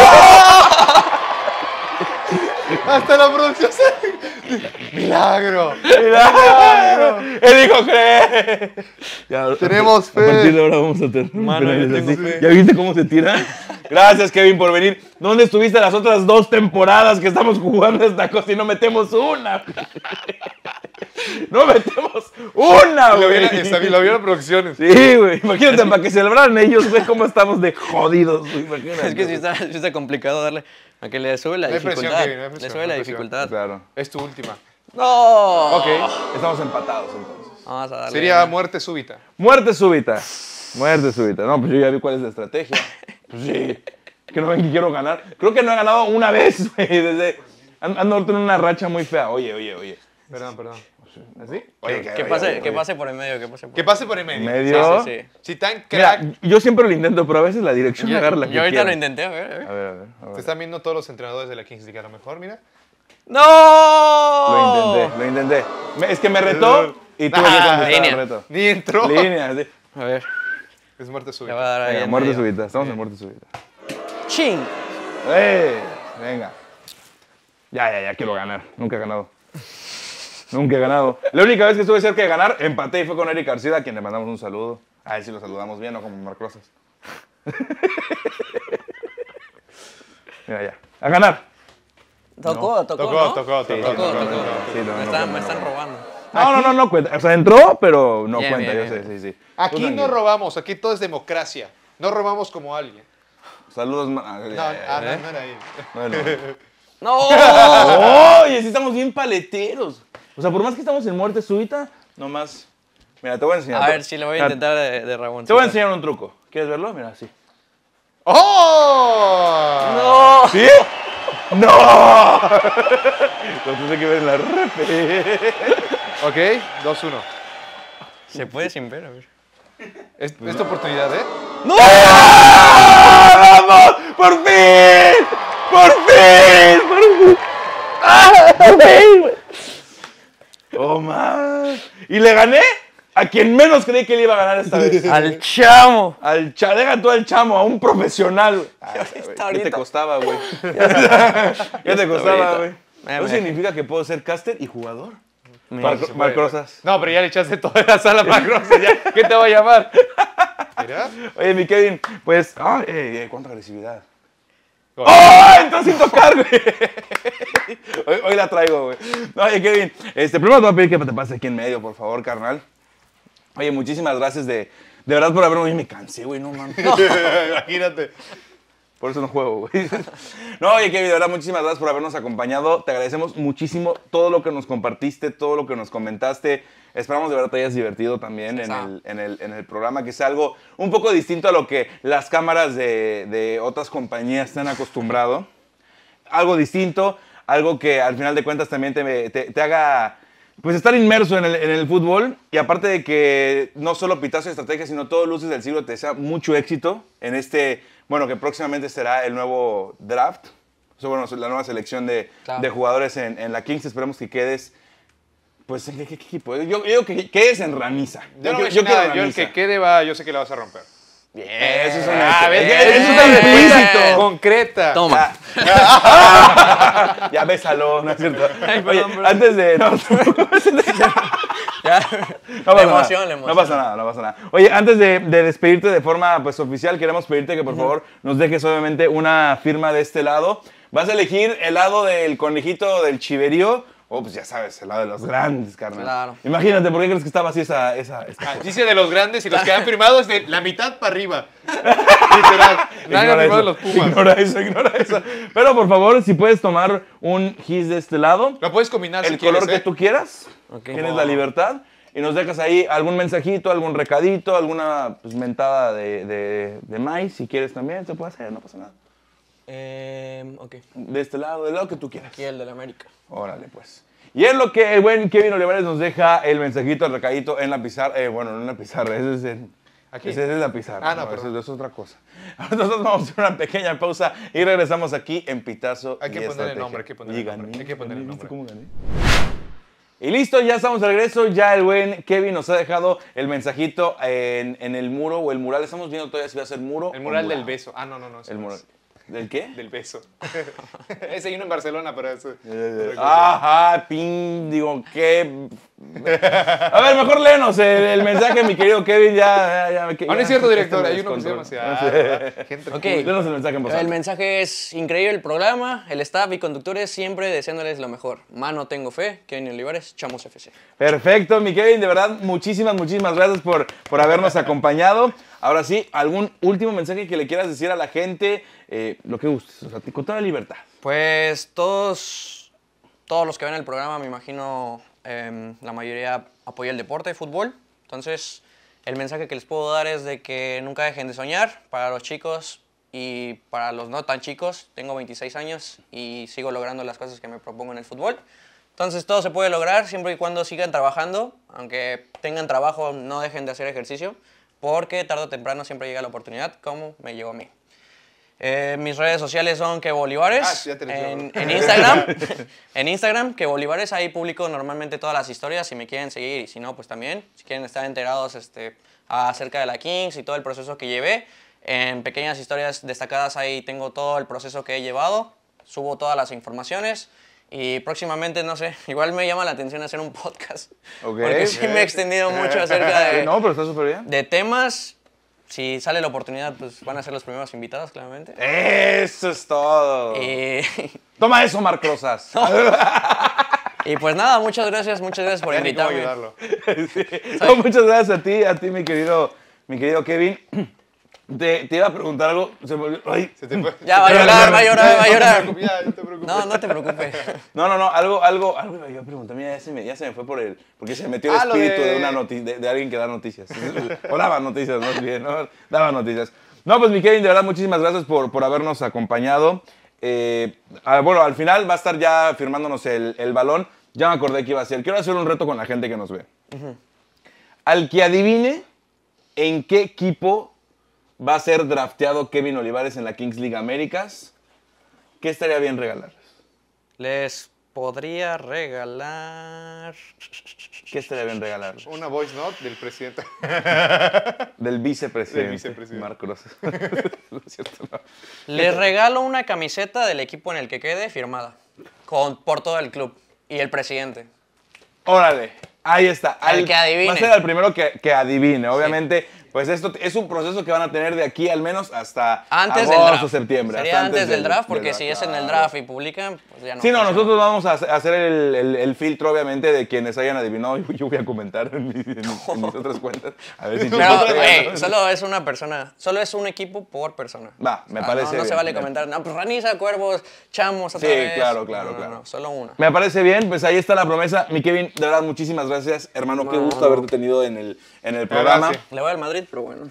¡Oh! Hasta la producción. Milagro. Milagro. Él dijo creer. Ya, tenemos fe. A partir de ahora vamos a tener. Mano, fe. ¿Ya viste cómo se tira? Gracias, Kevin, por venir. ¿Dónde estuviste las otras dos temporadas que estamos jugando esta cosa y no metemos una? No metemos una, güey. Lo vieron producciones. Sí, güey. Imagínate, para que celebraran ellos, güey, cómo estamos de jodidos, güey. Imagínate. Es que sí está, sí está complicado darle. A que le sube la dificultad. Kevin, presión, le sube la dificultad. Claro. Es tu última. No. Ok. Estamos empatados, entonces. Vamos a darle. Sería una. muerte súbita. Muerte súbita. Muerte súbita. No, pues yo ya vi cuál es la estrategia. Pues sí. Que no ven que quiero ganar. Creo que no he ganado una vez, güey. Desde... Ando en una racha muy fea. Oye, oye, oye. Perdón, perdón. ¿Así? Oye, que, que, pase, oye, que pase por el medio, que pase por, que pase por el medio. medio. Sí, sí, sí. Si tan crack... Mira, yo siempre lo intento, pero a veces la dirección yo, agarra la yo que Yo ahorita quiero. Lo intenté, a ver, a ver. A ver, a ver, a ver. Te están viendo todos los entrenadores de la Kings League, a lo mejor, mira. ¡No! Lo intenté, lo intenté. Es que me retó y tuve nah, que contestar el reto. Ni entró. Línea, sí. A ver. Es muerte súbita. Venga, bien, muerte medio. súbita. Estamos sí. en muerte súbita. ¡Ching! ¡Eh! Venga. Ya, ya, ya quiero ganar. Nunca he ganado. Nunca he ganado. La única vez que estuve cerca de ganar, empaté y fue con Eric Arcida, a quien le mandamos un saludo. A él sí lo saludamos bien, no como Marcosas. Mira, ya. A ganar. Tocó, no. tocó, tocó, ¿no? tocó, tocó, sí, tocó, tocó, tocó. Sí, no, me, no, están, no, me están robando. No, no, no, no cuenta. O sea, entró, pero no bien, cuenta. Bien, yo bien. sé, sí, sí. Aquí no robamos, aquí todo es democracia. No robamos como alguien. Saludos. No, ah, ¿eh? no, no era ahí. No, no. ¡No! Oye, sí estamos bien paleteros. O sea, por más que estamos en muerte súbita, nomás... Mira, te voy a enseñar. A ver, si lo voy a intentar de, de Rabón. Te voy a enseñar un truco. ¿Quieres verlo? Mira, sí. ¡Oh! ¡No! ¿Sí? ¡No! Lo tuve que ver en la repe. Ok, dos uno. Se puede sin ver, a ver. Es, no. Esta oportunidad, ¿eh? ¡No! ¡Ah! ¡Vamos! ¡Por fin! ¡Por fin! ¡Por fin! ¡Ah! ¡Por fin, güey! ¡Oh, man! Y le gané a quien menos creí que le iba a ganar esta vez. ¡Al Chamo! ¡Al cha... Deja tú al Chamo, a un profesional, güey! Ah, ¿Qué te costaba, güey? ¿Qué te costaba, güey? Eso significa que puedo ser caster y jugador. Marcosas. No, pero ya le echaste toda la sala a Marcosas. ¿Qué te va a llamar? ¿Mira? Oye, mi Kevin, pues... Oh, eh, eh, ¡Cuánta agresividad! ¡Oh! Entró sin tocar, güey. Hoy, hoy la traigo, güey. Oye, Kevin, este, primero te voy a pedir que te pases aquí en medio, por favor, carnal. Oye, muchísimas gracias de, de verdad por haberme... Me cansé, güey, no, man. No. Imagínate. Por eso no juego, güey. No, oye, Kevin, de verdad, muchísimas gracias por habernos acompañado. Te agradecemos muchísimo todo lo que nos compartiste, todo lo que nos comentaste. Esperamos de verdad te hayas divertido también en el, en, el, en el programa, que sea algo un poco distinto a lo que las cámaras de, de otras compañías están acostumbrado. Algo distinto, algo que al final de cuentas también te, te, te haga pues estar inmerso en el, en el fútbol. Y aparte de que no solo pitazo de estrategia, sino todo luces del siglo, te desea mucho éxito en este, bueno, que próximamente será el nuevo draft. O sea, bueno, la nueva selección de, claro. de jugadores en, en la Kings. Esperemos que quedes... Pues, ¿qué, qué, qué equipo? Yo digo que quedes en Ramiza. Yo, yo no yo, nada, yo el que quede va, yo sé que la vas a romper. Bien. Eso es ah, bien, bien, eso está implícito. Concreta. Toma. Ah, ya bésalo, ¿no es cierto? Ay, perdón, Oye, perdón. Antes de... No, ya. No pasa, la emoción, nada. La emoción. No pasa nada, no pasa nada. Oye, antes de, de despedirte de forma pues, oficial, queremos pedirte que por uh-huh. favor nos dejes obviamente una firma de este lado. Vas a elegir el lado del conejito del chiverío. Oh, pues ya sabes, el lado de los grandes, carnal. Claro. Imagínate, ¿por qué crees que estaba así esa... esa, esa ah, dice de los grandes y los que han firmado es de la mitad para arriba. Literal. Nadie ha firmado los Pumas. Ignora eso, ignora eso. Pero, por favor, si puedes tomar un gis de este lado. Lo puedes combinar si quieres. El color que tú quieras. Okay. Tienes wow. la libertad. Y nos dejas ahí algún mensajito, algún recadito, alguna pues, mentada de, de, de maíz, si quieres también. Se puede hacer, no pasa nada. Eh, ok. De este lado, del lado que tú quieras. Aquí el de la América. Órale, pues. Y es lo que el buen Kevin Olivares nos deja el mensajito, el recadito en la pizarra. Eh, bueno, no en la pizarra, ese es el... Aquí. Ese es la pizarra. Ah, no, no pero eso, eso es otra cosa. Nosotros vamos a hacer una pequeña pausa y regresamos aquí en Pitazo. Hay que poner el nombre, hay que poner el nombre. Hay que poner el nombre. ¿Cómo gané? Y listo, ya estamos de regreso. Ya el buen Kevin nos ha dejado el mensajito en, en el muro o el mural. Estamos viendo todavía si va a ser muro. El mural, o mural del beso. Ah, no, no, no. El mural. Es. ¿Del qué? Del beso. Ese hay uno en Barcelona, pero eso. Ajá, pin, digo, qué. A ver, mejor léenos el, el mensaje, mi querido Kevin. Ya, ya, ya, ya. Ah, no es cierto, director, hay uno que se llama así. Ok, léenos el mensaje en pasado. El mensaje es increíble, el programa, el staff y conductores siempre deseándoles lo mejor. Mano, tengo fe, Kevin Olivares, Chamos F C. Perfecto, mi Kevin, de verdad, muchísimas, muchísimas gracias por, por habernos acompañado. Ahora sí, algún último mensaje que le quieras decir a la gente, eh, lo que gustes, o sea, con toda libertad. Pues todos, todos los que ven el programa, me imagino, eh, la mayoría apoya el deporte, el fútbol. Entonces, el mensaje que les puedo dar es de que nunca dejen de soñar. Para los chicos y para los no tan chicos, tengo veintiséis años y sigo logrando las cosas que me propongo en el fútbol. Entonces, todo se puede lograr siempre y cuando sigan trabajando. Aunque tengan trabajo, no dejen de hacer ejercicio, porque tarde o temprano siempre llega la oportunidad, como me llegó a mí. Eh, mis redes sociales son que Bolivares, ah, en, en Instagram, en Instagram, que Bolivares, ahí publico normalmente todas las historias, si me quieren seguir, y si no, pues también, si quieren estar enterados este, acerca de la Kings y todo el proceso que llevé, en pequeñas historias destacadas ahí tengo todo el proceso que he llevado, subo todas las informaciones. Y próximamente, no sé, igual me llama la atención hacer un podcast. Okay, porque sí okay. me he extendido mucho acerca de, no, pero está súper bien. de temas. Si sale la oportunidad, pues van a ser los primeros invitados, claramente. ¡Eso es todo! Y... ¡Toma eso, Marc Rosas! No. Y pues nada, muchas gracias, muchas gracias por invitarme. Sí. No, muchas gracias a ti, a ti, mi querido, mi querido Kevin. Te, te iba a preguntar algo, se me... Ay, se te fue. Ya, va a llorar, va a llorar, va a llorar. No, no te preocupes. No, no te preocupes. No, no, no, algo, algo, algo iba a preguntar. Mira, ya se me, ya se me fue por el... Porque se metió el ah, espíritu de... de una noticia, de, de alguien que da noticias. O daba noticias, no bien, ¿no? Daba noticias. No, pues mi Kevin, de verdad, muchísimas gracias por, por habernos acompañado. Eh, a, bueno, al final va a estar ya firmándonos el, el balón. Ya me acordé que iba a hacer. Quiero hacer un reto con la gente que nos ve. Uh-huh. Al que adivine en qué equipo va a ser drafteado Kevin Olivares en la Kings League Américas, ¿qué estaría bien regalarles? Les podría regalar... ¿Qué estaría bien regalarles? Una voice note del presidente. Del vicepresidente. Del vicepresidente. Marco Rosas. No es cierto, no. Les regalo una camiseta del equipo en el que quede firmada. Con, por todo el club. Y el presidente. Órale. Ahí está. Al, al que adivine. Va a ser el primero que, que adivine. Obviamente... Sí. Pues esto es un proceso que van a tener de aquí al menos hasta antes agosto o septiembre. Sería hasta antes, antes del, del draft, porque del draft, si es en el draft y publican, pues ya no. Sí, no, nosotros vamos a hacer el, el, el filtro, obviamente, de quienes hayan adivinado. Yo voy a comentar en, mi, en, mis, en mis otras cuentas. A ver si Pero, hey, solo es una persona, solo es un equipo por persona. Va, me o sea, parece no, no bien. No se vale comentar, no, pues Raniza, Cuervos, Chamos, otra sí, vez. Sí, claro, claro, no, claro. No, no, solo una. Me parece bien, pues ahí está la promesa. Mi Kevin, de verdad, muchísimas gracias. Hermano, no, qué gusto no. haberte tenido en el, en el programa. Gracias. Le voy al Madrid. Pero bueno.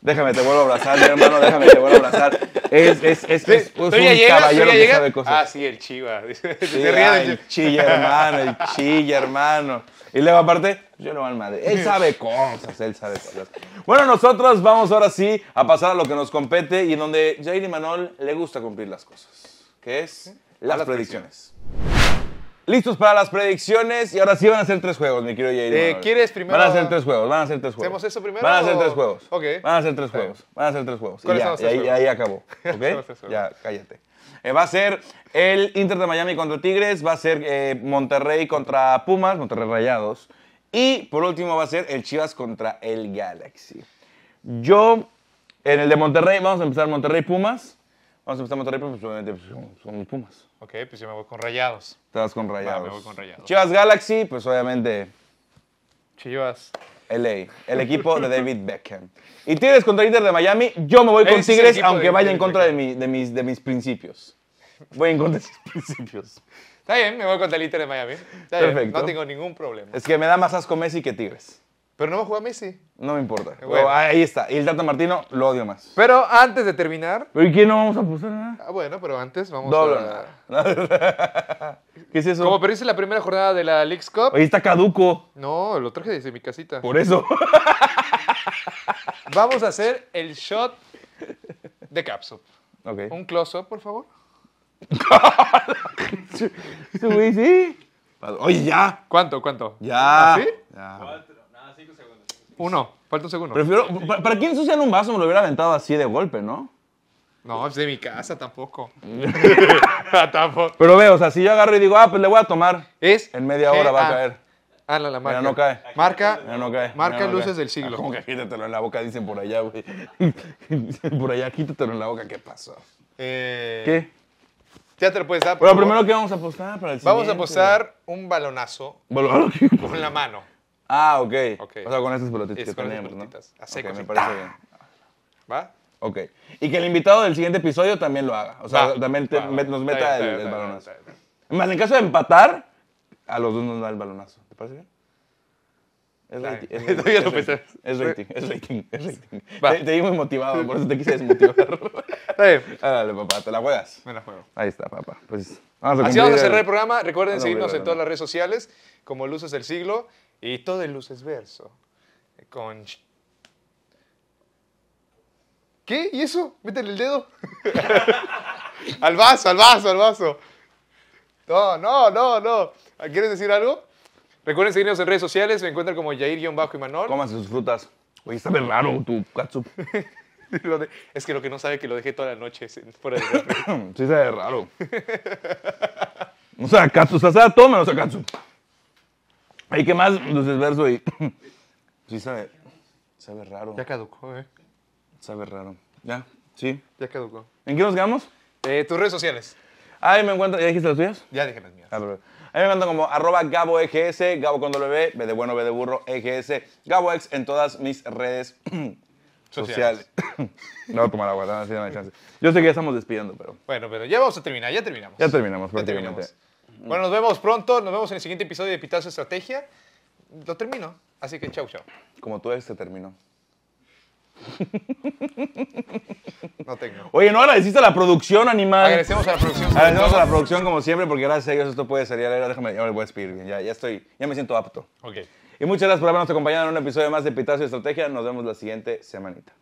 Déjame, te vuelvo a abrazar, mi hermano, déjame, te vuelvo a abrazar. Es, es, es, es, es un llega, caballero que llega? sabe cosas. Ah, sí, el Chivas. Sí, el chilla, hermano, el chilla, hermano. Y luego, aparte, yo no voy al Madrid. Él sabe cosas, él sabe cosas. Bueno, nosotros vamos ahora sí a pasar a lo que nos compete y donde Jair y Manol le gusta cumplir las cosas, que es las, las predicciones. predicciones. Listos para las predicciones y ahora sí van a ser tres juegos, mi querido Jair. Eh, ¿Quieres primero? Van a ser tres juegos, van a ser tres juegos. ¿Hacemos eso primero? Van a ser tres juegos. Okay. Van a ser tres juegos. Okay. Van a ser tres juegos. Van a ser tres juegos. Y ya, y ahí, ahí acabó. ¿Okay? Ya, cállate. Eh, va a ser el Inter de Miami contra Tigres, va a ser eh, Monterrey contra Pumas, Monterrey Rayados. Y por último va a ser el Chivas contra el Galaxy. Yo, en el de Monterrey, vamos a empezar Monterrey-Pumas. Vamos a empezar Monterrey, pero probablemente son mis Pumas. Ok, pues yo me voy con Rayados. Te vas con Rayados. Va, me voy con Rayados. Chivas Galaxy, pues obviamente... Chivas. L A, el equipo de David Beckham. Y Tigres contra Inter de Miami. Yo me voy con Tigres, aunque vaya en contra de, mi, de, mis, de mis principios. Voy en contra de mis principios. Está bien, me voy contra el Inter de Miami. Está Perfecto. Bien, no tengo ningún problema. Es que me da más asco Messi que Tigres. Pero no va a jugar Messi. No me importa. Bueno. Ahí está. Y el Tata Martino lo odio más. Pero antes de terminar... ¿Pero y qué no vamos a apostar nada? Ah, bueno, pero antes vamos Doble. a... Nada. ¿Qué es eso? Como perdiste la primera jornada de la Leagues Cup... Oye, está caduco. No, lo traje desde mi casita. Por eso. Vamos a hacer el shot de Capsup. Ok. Un close-up, por favor. Subí, sí. Oye, ya. ¿Cuánto, cuánto? Ya. ¿Así? Ya. Cuatro. Uno, falta un segundo. Prefiero, ¿para, ¿Para quién ensucian un vaso? Me lo hubiera aventado así de golpe, ¿no? No, es de mi casa tampoco. Tampoco. Pero veo, o sea, si yo agarro y digo, ah, pues le voy a tomar. Es en media hora va a caer. Ah, la, la marca. Mira, no cae. Marca, Mira, no cae. marca Mira, no luces cae. del siglo. Ah, como que quítatelo en la boca, dicen por allá, güey. Por allá, quítatelo en la boca, ¿qué pasó? Eh... ¿Qué? Ya te lo puedes dar. Pero bueno, primero, ¿qué vamos a apostar para el siguiente? Vamos a apostar un balonazo. ¿Balonazo? Con la mano. Ah, ok. okay. O sea, con estas pelotitas es que tenemos, ¿no? A seco. Okay, me parece bien. ¿Va? Ok. Y que el invitado del siguiente episodio también lo haga. O sea, va, también te, va, va. nos meta está bien, está bien, el, el balonazo. Está bien, está bien. Más en caso de empatar, a los dos nos da el balonazo. ¿Te parece bien? Es rating. Es rating. Es rating. Es rating. Es rating. Es rating. Te, te vi muy motivado, por eso te quise desmotivar. Está bien. Dale, papá, te la juegas. Me la juego. Ahí está, papá. Pues, vamos a Así vamos a cerrar el programa. Recuerden seguirnos en todas las redes sociales, como Luces del Siglo y todo el Luces Verso. Con... ¿Qué? ¿Y eso? Métele el dedo. Al vaso, al vaso, al vaso. No, no, no, no. ¿Quieres decir algo? Recuerden seguirnos en redes sociales. Me encuentran como Yair-Imanol. Cómanse sus frutas. Oye, está bien raro tu katsup. Es que lo que no sabe que lo dejé toda la noche fuera de raro. Sí, está raro. O sea, katsup, está todo menos a katsup. Ahí, ¿qué más? Luces Verso y... Sí, sabe... Sabe raro. Ya caducó, eh. Sabe raro. ¿Ya? ¿Sí? Ya caducó. ¿En qué nos quedamos? Eh, tus redes sociales. Ahí me encuentran... ¿Ya dijiste las tuyas? Ya dije las mías. Ah, pero... A mí me mandan como arroba Gabo E G S, Gabo con W, B de bueno, B de burro, E G S, Gabo X en todas mis redes sociales. No voy a tomar agua, no así no hay chance. Yo sé que ya estamos despidiendo, pero... Bueno, pero ya vamos a terminar, ya terminamos. Ya terminamos, prácticamente. Ya terminamos. Bueno, nos vemos pronto, nos vemos en el siguiente episodio de Pitazo Estrategia. Lo termino, así que chau, chau. Como tú eres, te terminó. No tengo. Oye, no agradeciste a la producción, animal. Agradecemos a la producción. Agradecemos todo. a la producción como siempre, porque gracias a ellos esto puede salir. Déjame, ya me voy a despedir bien. Ya, ya estoy, ya me siento apto. Ok. Y muchas gracias por habernos acompañado en un episodio más de Pitazo y Estrategia. Nos vemos la siguiente semanita.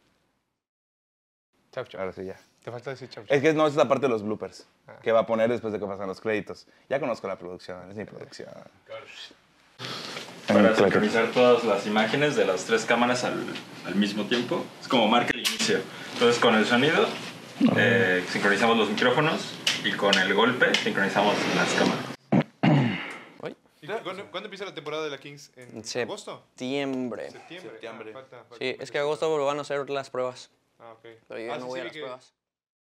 Chau, chau. Ahora sí, ya. Te falta decir chau, chau. Es que no, esa es la parte de los bloopers ah. que va a poner después de que pasan los créditos. Ya conozco la producción, es mi producción. Para sincronizar todas las imágenes de las tres cámaras al, al mismo tiempo. Es como marca el inicio. Entonces con el sonido eh, sincronizamos los micrófonos y con el golpe sincronizamos las cámaras. ¿Cuándo, ¿cuándo empieza la temporada de la Kings? ¿En agosto? Septiembre. Septiembre. Septiembre. Ah, falta, falta, sí, es que agosto volván a hacer las pruebas. Ah, ok. Pero yo ah, no sí, voy sí, a las que... pruebas.